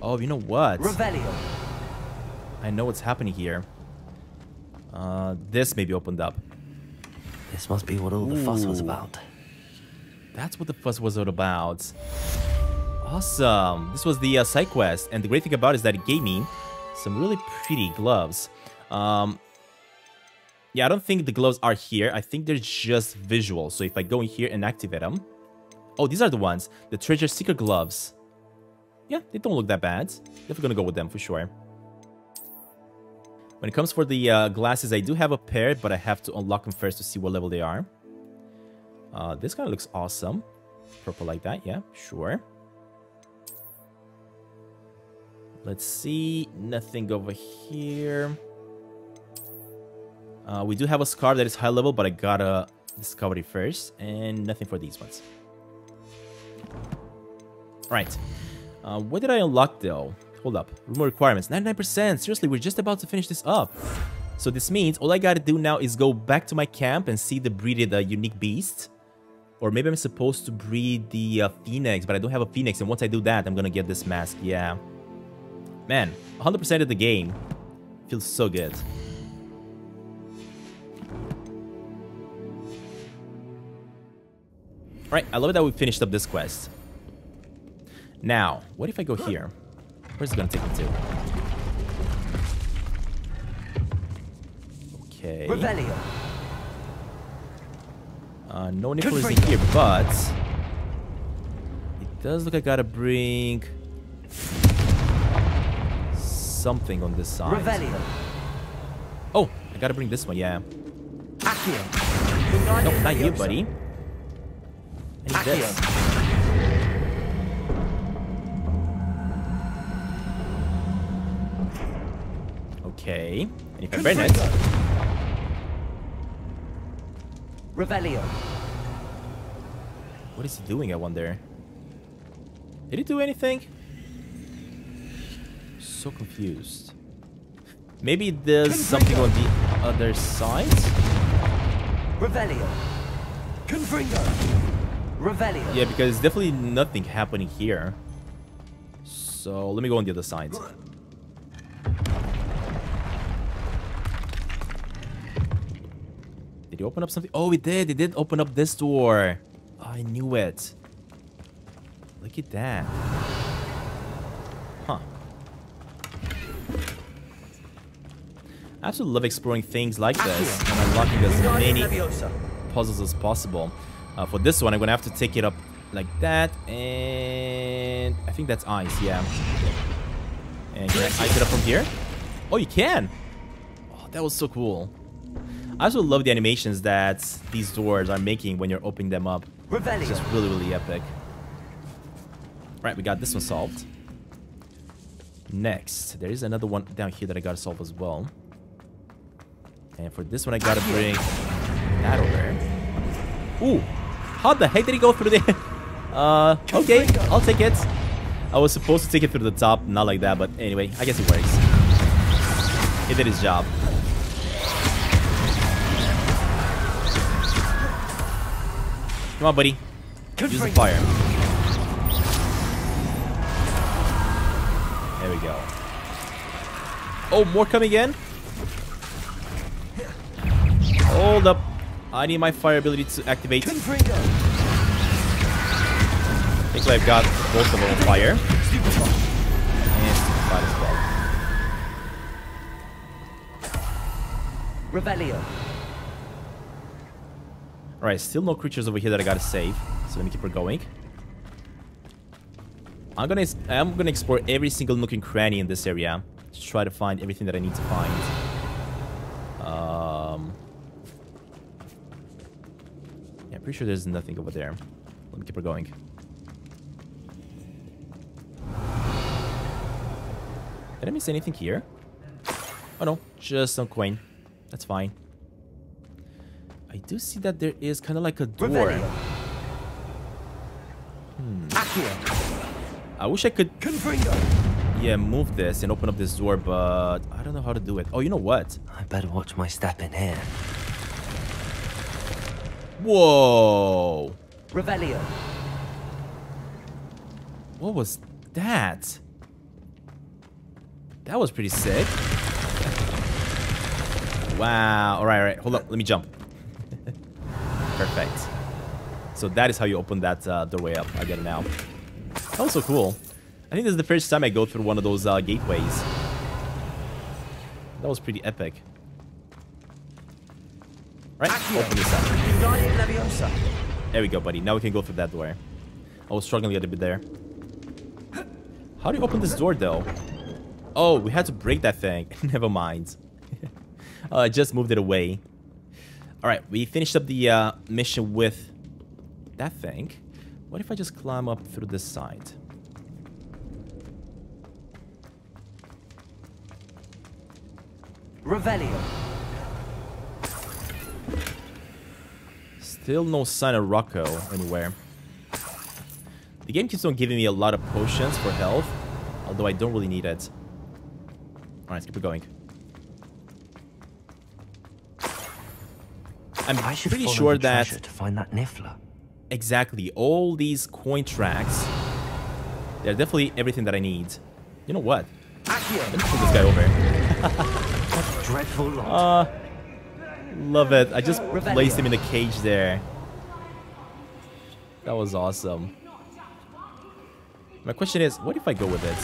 Oh, you know what? Revelio. I know what's happening here. This may be opened up. This must be what all the fuss was about. That's what the fuss was all about. Awesome. This was the side quest. And the great thing about it is that it gave me some really pretty gloves. Yeah, I don't think the gloves are here. I think they're just visual. So if I go in here and activate them. Oh, these are the ones. The treasure seeker gloves. Yeah, they don't look that bad. Definitely gonna go with them for sure. When it comes for the glasses, I do have a pair, but I have to unlock them first to see what level they are. This kind of looks awesome. Purple like that, yeah, sure. Let's see, nothing over here. We do have a scarf that is high level, but I gotta discover it first. And nothing for these ones. Alright. What did I unlock though? Hold up. Room requirements, 99%. Seriously, we're just about to finish this up. So this means all I gotta do now is go back to my camp and see the breeded unique beast. Or maybe I'm supposed to breed the Phoenix, but I don't have a Phoenix. And once I do that, I'm going to get this mask. Yeah. Man, 100% of the game. Feels so good. Alright, I love it that we finished up this quest. Now, what if I go here? Where's it gonna take me to? Okay. Revelio. No Niffler is here, but it does look like I gotta bring something on this side. Revelio. Oh, I gotta bring this one, yeah. Accio. Nope, not you, buddy. I need this. Okay. And if I burn it. Revelio. What is he doing, I wonder? Did he do anything? So confused. Maybe there's something on the other side? Revelio. Confringo. Revelio. Yeah, because there's definitely nothing happening here. So let me go on the other side. Did you open up something? Oh, it did. It did open up this door. Oh, I knew it. Look at that. Huh. I absolutely love exploring things like this and unlocking as many puzzles as possible. For this one, I'm gonna have to take it up like that, and I think that's ice, yeah. And can I ice it up from here? Oh, you can! Oh, that was so cool. I also love the animations that these doors are making when you're opening them up. It's just really, really epic. Alright, we got this one solved. Next, there is another one down here that I gotta solve as well. And for this one, I gotta bring that over. Ooh! How the heck did he go through there? Okay, I'll take it. I was supposed to take it through the top, not like that, but anyway, I guess it works. It did his job. Come on, buddy. Use the fire. There we go. Oh, more coming in? Hold up. I need my fire ability to activate. I think I've got both of them on fire. And stupefy as well. Revelio. Alright, still no creatures over here that I gotta save. So let me keep her going. I'm gonna explore every single nook and cranny in this area. To try to find everything that I need to find. Pretty sure there's nothing over there. Let me keep her going. Did I miss anything here? Oh no, just some coin. That's fine. I do see that there is kind of like a door. I wish I could move this and open up this door, but I don't know how to do it. Oh, you know what? I better watch my step in here. Whoa! Revelio. What was that? That was pretty sick. Wow. Alright, alright. Hold up. Let me jump. Perfect. So that is how you open that doorway up. I get it now. That was so cool. I think this is the first time I go through one of those gateways. That was pretty epic. Right, open this up. There we go, buddy. Now we can go through that door. I was struggling a little bit there. How do you open this door, though? Oh, we had to break that thing. Never mind. I just moved it away. Alright, we finished up the mission with that thing. What if I just climb up through this side? Revelio. Still no sign of Rocco anywhere. The game keeps on giving me a lot of potions for health, although I don't really need it. Alright, let's keep it going. I'm pretty sure that to find that Niffler. Exactly. All these coin tracks, they're definitely everything that I need. You know what? Let me pull this guy over. That's dreadful lot. Love it. I just placed him in a cage there. That was awesome. My question is, what if I go with it?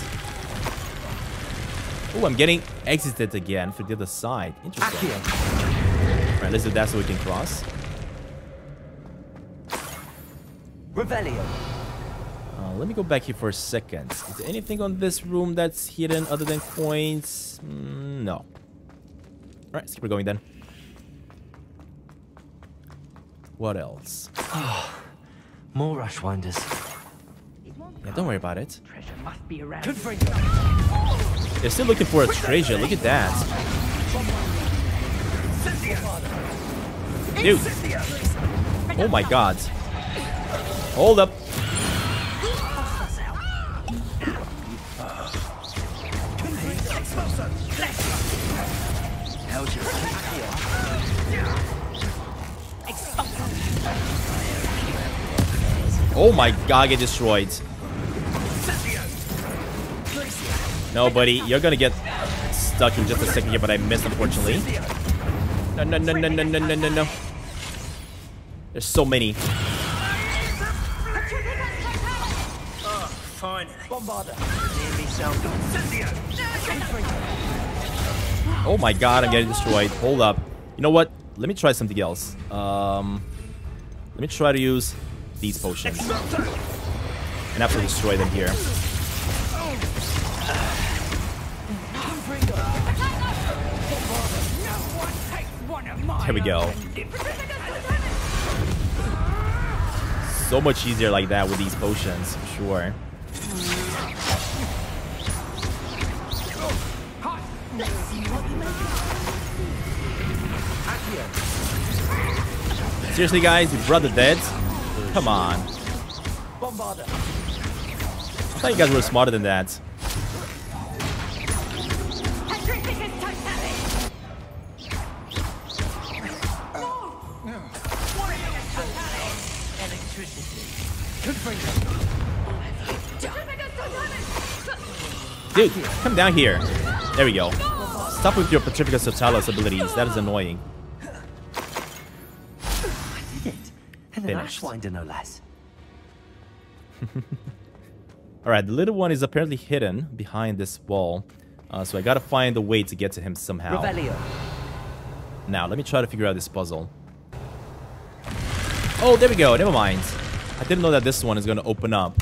Oh, I'm getting exited again for the other side. Interesting. Alright, let's do that so we can cross. Revelio. Let me go back here for a second. Is there anything on this room that's hidden other than coins? No. All right, let's keep going then. What else? More Ashwinders. Yeah, don't worry about it. Treasure must be around. They're still looking for a treasure. Look at that. Dude. Oh my god. Hold up. Oh my god, get destroyed. No, buddy, you're gonna get stuck in just a second here, but I missed, unfortunately. No, no, no, no, no, no, no, no, no. There's so many. Oh my god, I'm getting destroyed. Hold up. You know what? Let me try something else. Let me try to use these potions and absolutely destroy them here. Here we go. So much easier like that with these potions, for sure. Seriously, guys, your brother dead? Come on. I thought you guys were smarter than that. Dude, come down here. There we go. Stop with your Patrificus Totalus abilities. That is annoying. No less. Alright, the little one is apparently hidden behind this wall. So I gotta find a way to get to him somehow. Revelio. Now, let me try to figure out this puzzle. Oh, there we go. Never mind. I didn't know that this one is gonna open up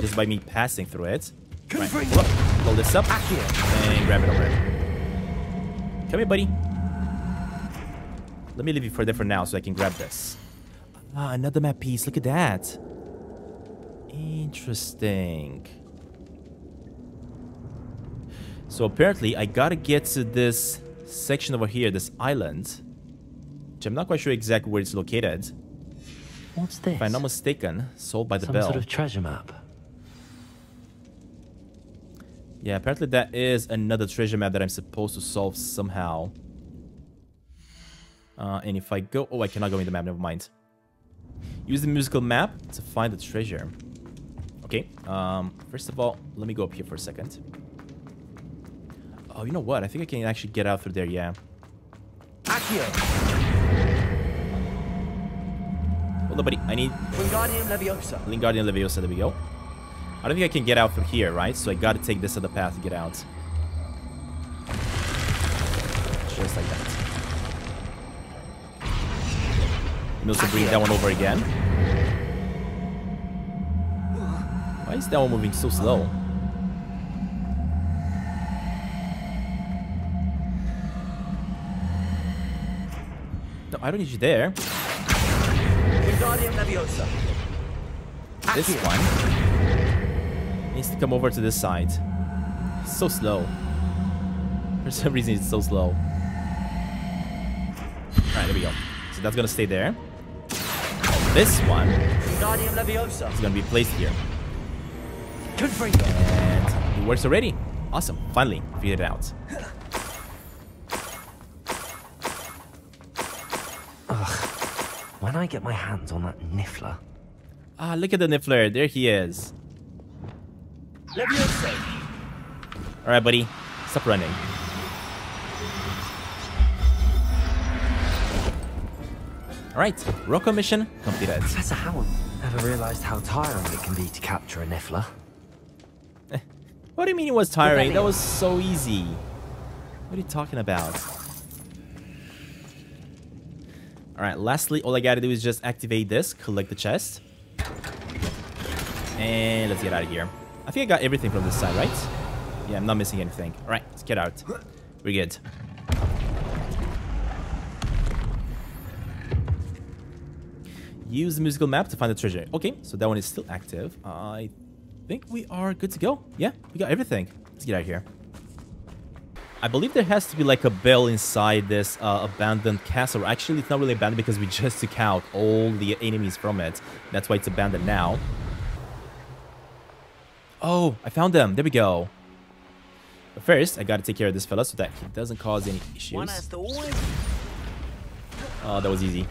just by me passing through it. Right, pull this up and grab it over. Come here, buddy. Let me leave you for there for now so I can grab this. Ah, another map piece. Look at that. Interesting. So apparently, I gotta get to this section over here, this island, which I'm not quite sure exactly where it's located. What's this? If I'm not mistaken, sold by the bell. Some sort of treasure map. Yeah, apparently that is another treasure map that I'm supposed to solve somehow. And if I go... Oh, I cannot go in the map. Never mind. Use the musical map to find the treasure. Okay, first of all, let me go up here for a second. Oh, you know what? I think I can actually get out through there, yeah. Accio. Hold up, buddy. I need... Wingardium Leviosa. Wingardium Leviosa, there we go. I don't think I can get out through here, right? So I gotta take this other path to get out. Just like that. We'll also bring that one over again. Why is that one moving so slow? No, I don't need you there. This one needs to come over to this side. It's so slow. For some reason, it's so slow. Alright, there we go. So that's gonna stay there. This one is going to be placed here. And it works already. Awesome. Finally, figured it out. Ugh. When I get my hands on that Niffler. Ah, look at the Niffler. There he is. Alright, buddy. Stop running. Alright, Rococo mission completed. Professor Howard, Never realized how tiring it can be to capture a Niffler. What do you mean it was tiring? That was so easy. What are you talking about? Alright, lastly, all I gotta do is just activate this, collect the chest. And let's get out of here. I think I got everything from this side, right? Yeah, I'm not missing anything. Alright, let's get out. We're good. Use the musical map to find the treasure. Okay, so that one is still active. I think we are good to go. Yeah, we got everything. Let's get out of here. I believe there has to be like a bell inside this abandoned castle. Actually, it's not really abandoned because we just took out all the enemies from it. That's why it's abandoned now. Oh, I found them. There we go. But first, I gotta take care of this fella so that he doesn't cause any issues. Oh, that was easy.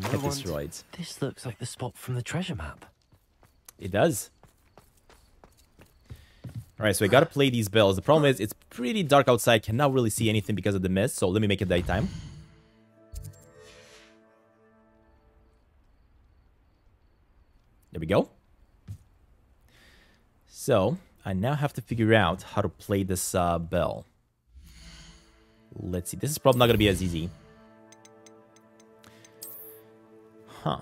Get destroyed. This looks like the spot from the treasure map. It does. Alright, so I gotta play these bells. The problem is, it's pretty dark outside. Cannot really see anything because of the mist. So let me make it daytime. There we go. So, I now have to figure out how to play this bell. Let's see. This is probably not going to be as easy. Huh.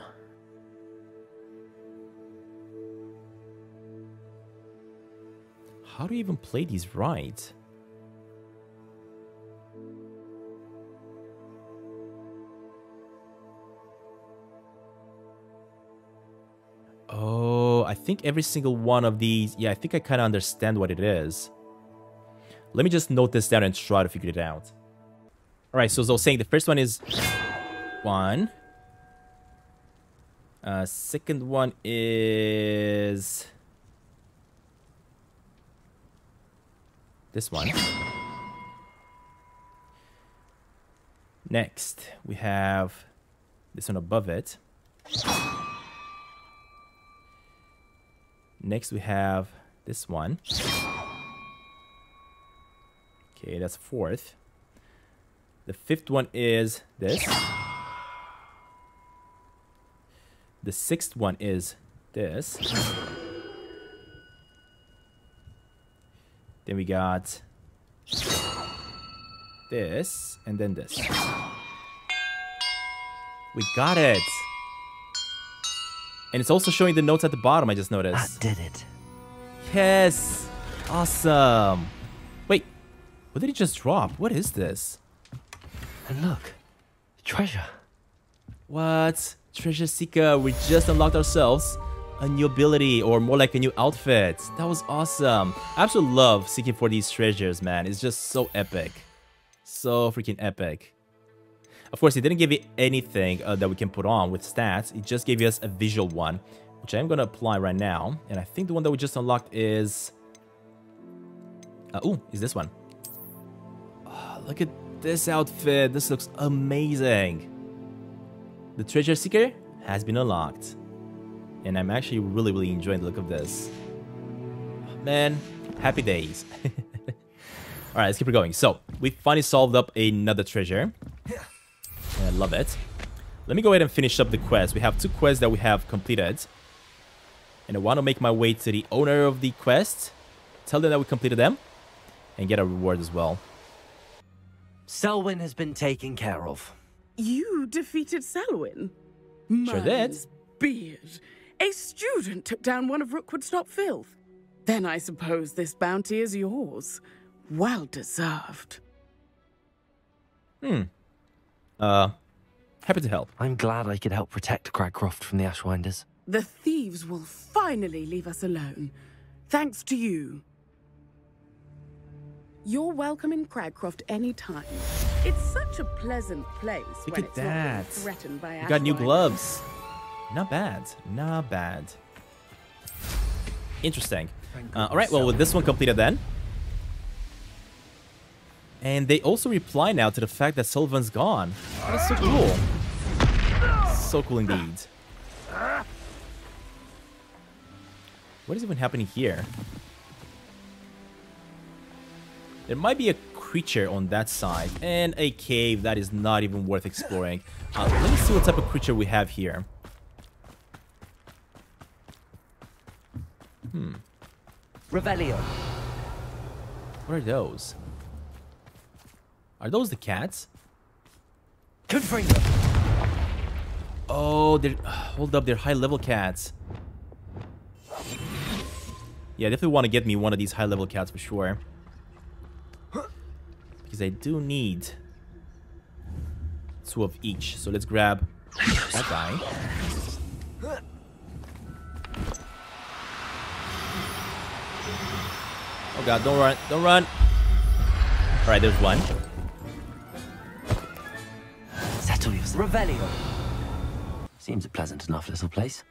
How do you even play these right? Oh, I think every single one of these... Yeah, I think I kind of understand what it is. Let me just note this down and try to figure it out. Alright, so as I was saying, the first one is... One. Second one is... This one. Next, we have this one above it. Next, we have this one. Okay, that's fourth. The fifth one is this. The sixth one is this. Then we got this, and then this. We got it! And it's also showing the notes at the bottom, I just noticed. I did it. Yes! Awesome! Wait, what did he just drop? What is this? And look, treasure. What? Treasure Seeker, we just unlocked ourselves a new ability, or more like a new outfit. That was awesome. I absolutely love seeking for these treasures, man. It's just so epic. So freaking epic. Of course, it didn't give you anything that we can put on with stats. It just gave us a visual one, which I'm going to apply right now. And I think the one that we just unlocked is... is this one. Oh, look at this outfit. This looks amazing. The Treasure Seeker has been unlocked. And I'm actually really, really enjoying the look of this. Man, happy days. All right, let's keep it going. So, we finally solved up another treasure. I love it. Let me go ahead and finish up the quest. We have two quests that we have completed. And I want to make my way to the owner of the quest. Tell them that we completed them. And get a reward as well. Selwyn has been taken care of. You defeated Selwyn? Sure did. Beard. A student took down one of Rookwood's top filth. Then I suppose this bounty is yours. Well deserved. Happy to help. I'm glad I could help protect Cragcroft from the Ashwinders. The thieves will finally leave us alone. Thanks to you. You're welcome in Cragcroft any time. It's such a pleasant place. Look at that. Threatened by Ashwinders. Got new gloves. Not bad. Not bad. Interesting. Alright, well, with this one completed then. And they also reply now to the fact that Sylvan's gone. That's so cool. So cool indeed. What is even happening here? There might be a creature on that side. And a cave that is not even worth exploring. Let me see what type of creature we have here. Revelio. What are those? Are those the cats? Confringo. Oh, they're... Hold up, they're high-level cats. Yeah, definitely want to get me one of these high-level cats for sure. Because I do need two of each. So let's grab that guy. Oh god, don't run, don't run. Alright, there's one. Settle yourself. Revelio. Seems a pleasant enough little place.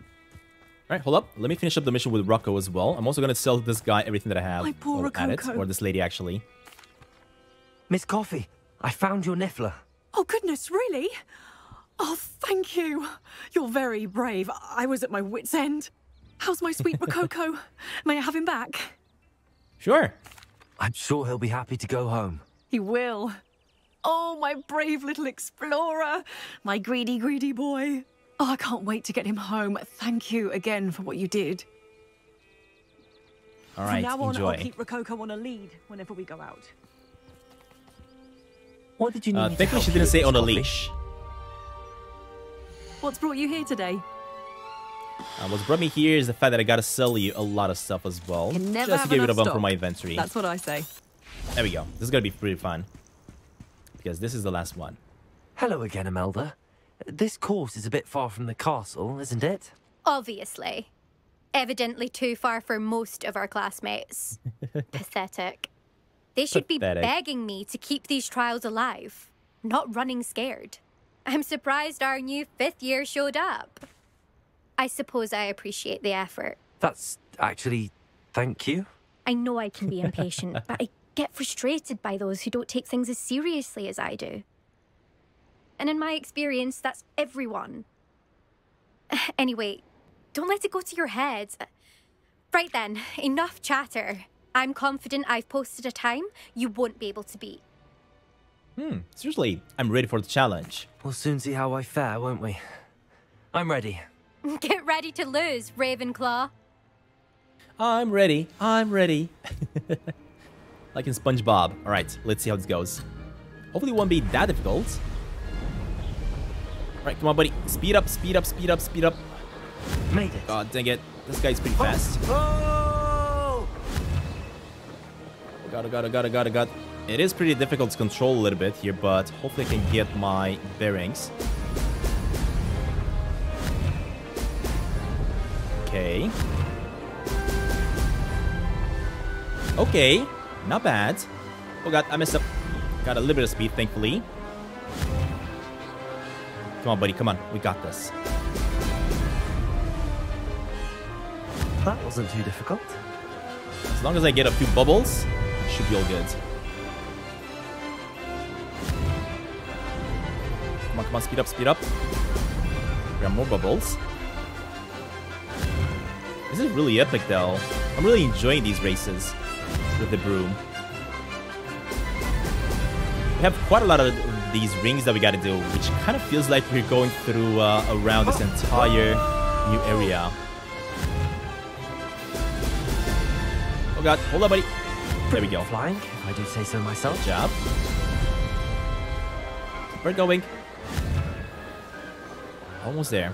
Alright, hold up. Let me finish up the mission with Rocco as well. I'm also gonna sell this guy everything that I have. My poor Rococo. Or this lady, actually. Miss Coffey, I found your Niffler. Oh goodness, really? Oh, thank you. You're very brave. I was at my wit's end. How's my sweet Rococo? May I have him back? Sure. I'm sure he'll be happy to go home. He will. Oh, my brave little explorer. My greedy, greedy boy. Oh, I can't wait to get him home. Thank you again for what you did. All right, enjoy. From now on, I'll keep Rococo on a lead whenever we go out. What did you need to help you? Thankfully, she didn't say on a leash. What's brought you here today? What's brought me here is the fact that I gotta sell you a lot of stuff as well. Just to get rid of them from my inventory. That's what I say. There we go. This is gonna be pretty fun. Because this is the last one. Hello again, Imelda. This course is a bit far from the castle, isn't it? Obviously. Evidently too far for most of our classmates. Pathetic. They should be begging me to keep these trials alive. Not running scared. I'm surprised our new fifth year showed up. I suppose I appreciate the effort. That's actually... thank you. I know I can be impatient, but I get frustrated by those who don't take things as seriously as I do. And in my experience, that's everyone. Anyway, don't let it go to your head. Right then, enough chatter. I'm confident I've posted a time you won't be able to beat. Seriously, I'm ready for the challenge. We'll soon see how I fare, won't we? I'm ready. Get ready to lose, Ravenclaw. I'm ready. I'm ready. Like in SpongeBob. All right, let's see how this goes. Hopefully it won't be that difficult. All right, come on, buddy. Speed up, speed up, speed up, speed up. Made it. God dang it. This guy's pretty fast. Oh! I got. It is pretty difficult to control a little bit here, but hopefully I can get my bearings. Okay. Okay. Not bad. Oh god, I messed up. Got a little bit of speed, thankfully. Come on, buddy. Come on. We got this. That wasn't too difficult. As long as I get a few bubbles, I should be all good. Come on, come on. Speed up, speed up. Grab more bubbles. This is really epic, though. I'm really enjoying these races with the broom. We have quite a lot of these rings that we gotta do, which kind of feels like we're going through around this entire new area. Oh god, hold up, buddy. There we go. Flying, if I do say so myself. Good job. We're going. Almost there.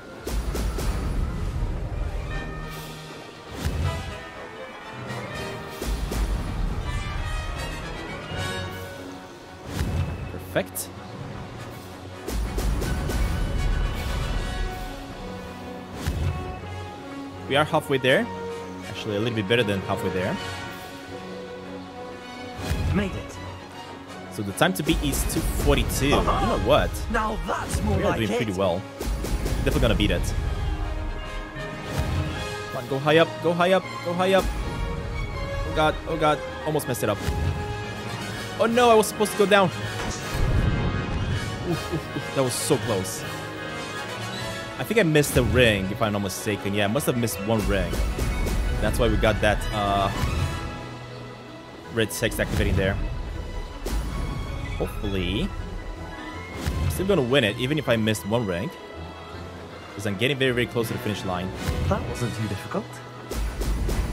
Perfect. We are halfway there. Actually, a little bit better than halfway there. Made it. So the time to beat is 2:42. Uh-huh. You know what? Now that's more like it. Pretty well. Definitely gonna beat it. Come on, go high up. Go high up. Go high up. Oh god. Oh god. Almost messed it up. Oh no! I was supposed to go down. Oof, oof, oof. That was so close. I think I missed a ring, if I'm not mistaken. Yeah, I must have missed one ring. That's why we got that red text activating there. Hopefully, I'm still gonna win it, even if I missed one ring, because I'm getting very, very close to the finish line. That wasn't too difficult.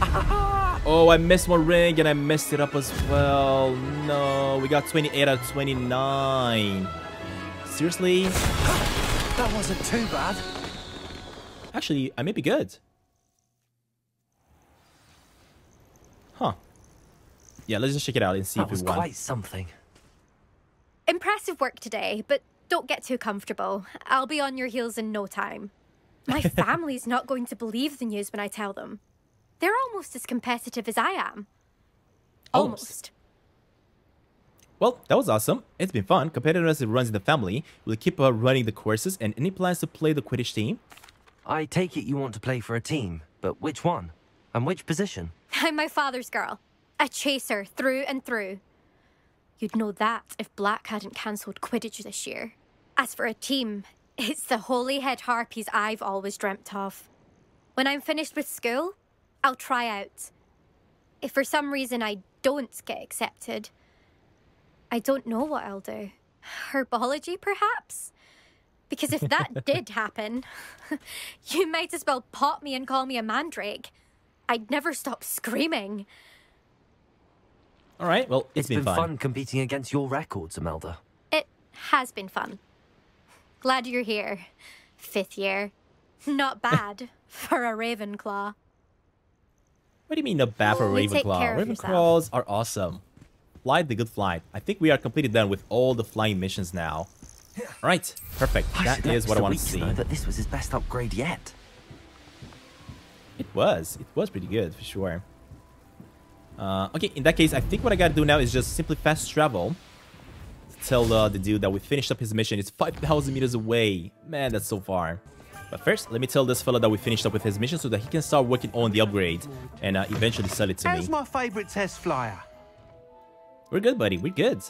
Ah, Oh, I missed one ring and I messed it up as well. No, we got 28 out of 29. Seriously? That wasn't too bad. Actually, I may be good. Huh. Yeah, let's just check it out and see if we won. That was quite something. Impressive work today, but don't get too comfortable. I'll be on your heels in no time. My family's not going to believe the news when I tell them. They're almost as competitive as I am. Almost. Well, that was awesome. It's been fun. Competitiveness runs in the family. We'll keep running the courses. And any plans to play the Quidditch team? I take it you want to play for a team, but which one? And which position? I'm my father's girl. A chaser through and through. You'd know that if Black hadn't cancelled Quidditch this year. As for a team, it's the Holyhead Harpies I've always dreamt of. When I'm finished with school, I'll try out. If for some reason I don't get accepted, I don't know what I'll do. Herbology, perhaps? Because if that did happen, you might as well pot me and call me a mandrake. I'd never stop screaming. All right, well, it's been fun competing against your records, Imelda. It has been fun. Glad you're here. 5th year. Not bad for a Ravenclaw. What do you mean a bath for Ravenclaw? Ravenclaws are awesome. Fly the good flight. I think we are completely done with all the flying missions now. Alright, perfect. That is what I want to see. That this was his best upgrade yet. It was. It was pretty good for sure. Okay, in that case, I think what I gotta do now is just simply fast travel. Tell the dude that we finished up his mission. It's 5,000 meters away. Man, that's so far. But first, let me tell this fella that we finished up with his mission so that he can start working on the upgrade and eventually sell it to me. How's my favorite test flyer? We're good, buddy. We're good.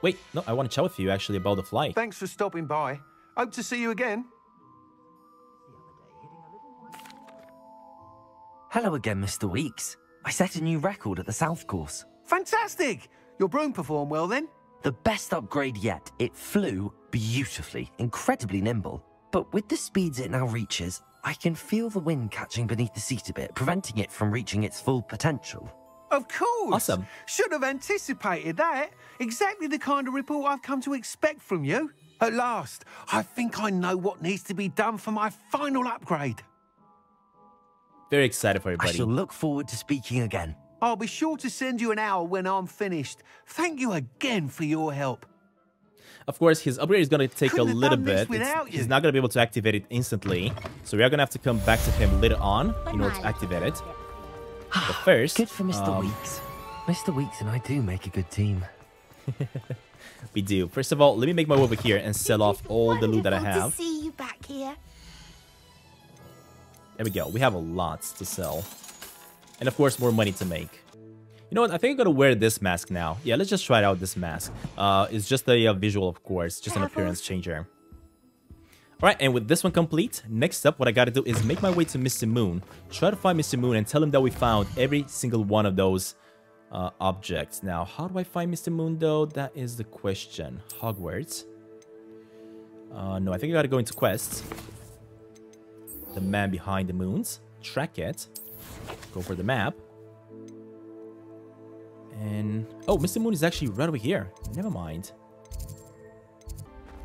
Wait, no, I want to chat with you actually about the flight. Thanks for stopping by. Hope to see you again. Hello again, Mr. Weeks. I set a new record at the South Course. Fantastic! Your broom performed well then? The best upgrade yet. It flew beautifully, incredibly nimble. But with the speeds it now reaches, I can feel the wind catching beneath the seat a bit, preventing it from reaching its full potential. Of course! Awesome. Should have anticipated that. Exactly the kind of report I've come to expect from you. At last, I think I know what needs to be done for my final upgrade. Very excited for you, buddy. I shall look forward to speaking again. I'll be sure to send you an hour when I'm finished. Thank you again for your help. Of course, his upgrade is going to take a little bit. He's not going to be able to activate it instantly. So we are going to have to come back to him later on in order to activate it. But first... Good for Mr. Weeks. Mr. Weeks and I do make a good team. We do. First of all, let me make my way over here and sell off all the loot that I have. See you back here. There we go. We have a lot to sell. And of course, more money to make. You know what? I think I'm going to wear this mask now. Yeah, let's just try out this mask. It's just a visual, of course. Just an appearance changer. Alright, and with this one complete, next up, what I got to do is make my way to Mr. Moon. Try to find Mr. Moon and tell him that we found every single one of those objects. Now, how do I find Mr. Moon, though? That is the question. Hogwarts. No, I think I got to go into quests. The man behind the moons. Track it. Go for the map. And oh, Mr. Moon is actually right over here. Never mind.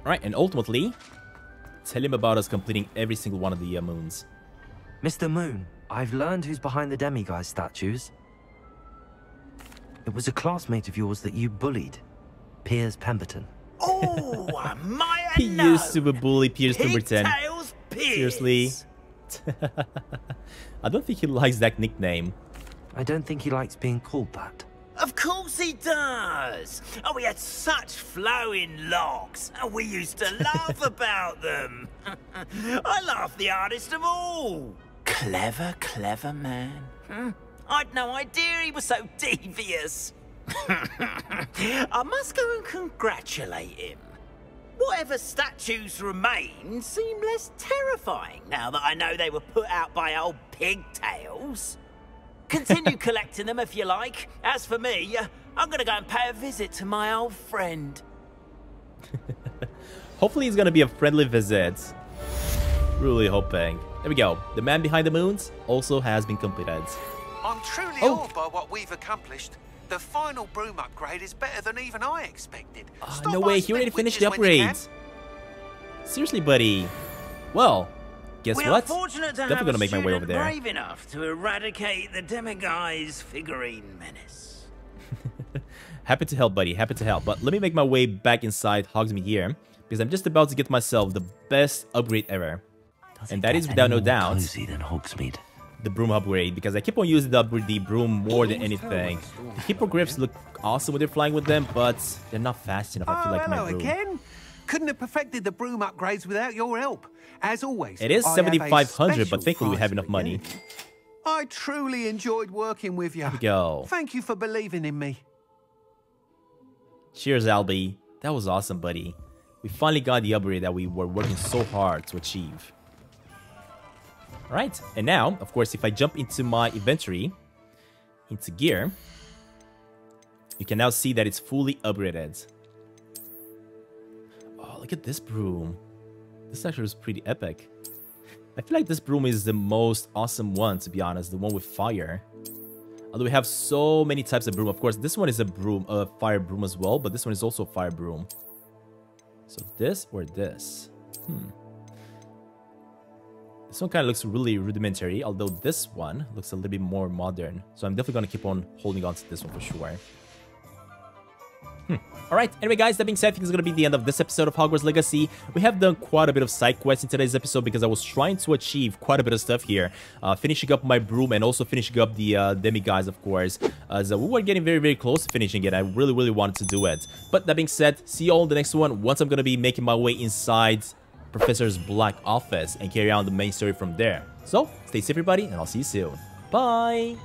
Alright, and ultimately, tell him about us completing every single one of the moons. Mr. Moon, I've learned who's behind the Demiguise statues. It was a classmate of yours that you bullied, Piers Pemberton. Oh, my! He used to bully Piers Pemberton. Seriously. I don't think he likes that nickname. I don't think he likes being called that. Of course he does! Oh, we had such flowing locks, and we used to laugh about them. I laughed the hardest of all. Clever, clever man. I'd no idea he was so devious. I must go and congratulate him. Whatever statues remain seem less terrifying now that I know they were put out by old pigtails. Continue collecting them if you like. As for me, I'm going to go and pay a visit to my old friend. Hopefully it's going to be a friendly visit. Really hoping. There we go. The man behind the moons also has been completed. I I'm truly awed by what we've accomplished. The final broom upgrade is better than even I expected. No way, he already finished the upgrades. Seriously, buddy. Well, guess what? Definitely gonna make my way over there. Brave enough to eradicate the Demiguise figurine menace. Happy to help, buddy. Happy to help. But let me make my way back inside Hogsmeade here, because I'm just about to get myself the best upgrade ever. And that is, without no doubt, the broom upgrade, because I keep on using the broom more than anything. The hippogriffs look awesome when they're flying with them, but they're not fast enough, I feel like, my broom. Again? Couldn't have perfected the broom upgrades without your help. As always, it is 7,500, but thankfully we have enough money. I truly enjoyed working with you. Here we go. Thank you for believing in me. Cheers, Albie. That was awesome, buddy. We finally got the upgrade that we were working so hard to achieve. Alright, and now, of course, if I jump into my inventory, into gear, you can now see that it's fully upgraded. Oh, look at this broom. This actually is pretty epic. I feel like this broom is the most awesome one, to be honest, the one with fire. Although we have so many types of broom. Of course, this one is a broom, a fire broom as well, but this one is also a fire broom. So this or this? This one kind of looks really rudimentary, although this one looks a little bit more modern. So I'm definitely going to keep on holding on to this one for sure. Alright, anyway guys, that being said, I think it's going to be the end of this episode of Hogwarts Legacy. We have done quite a bit of side quests in today's episode because I was trying to achieve quite a bit of stuff here. Finishing up my broom and also finishing up the Demiguise, of course. So we were getting very, very close to finishing it. I really, really wanted to do it. But that being said, see you all in the next one. Once I'm going to be making my way inside Professor's Black Office and carry on the main story from there. So, stay safe everybody, and I'll see you soon. Bye!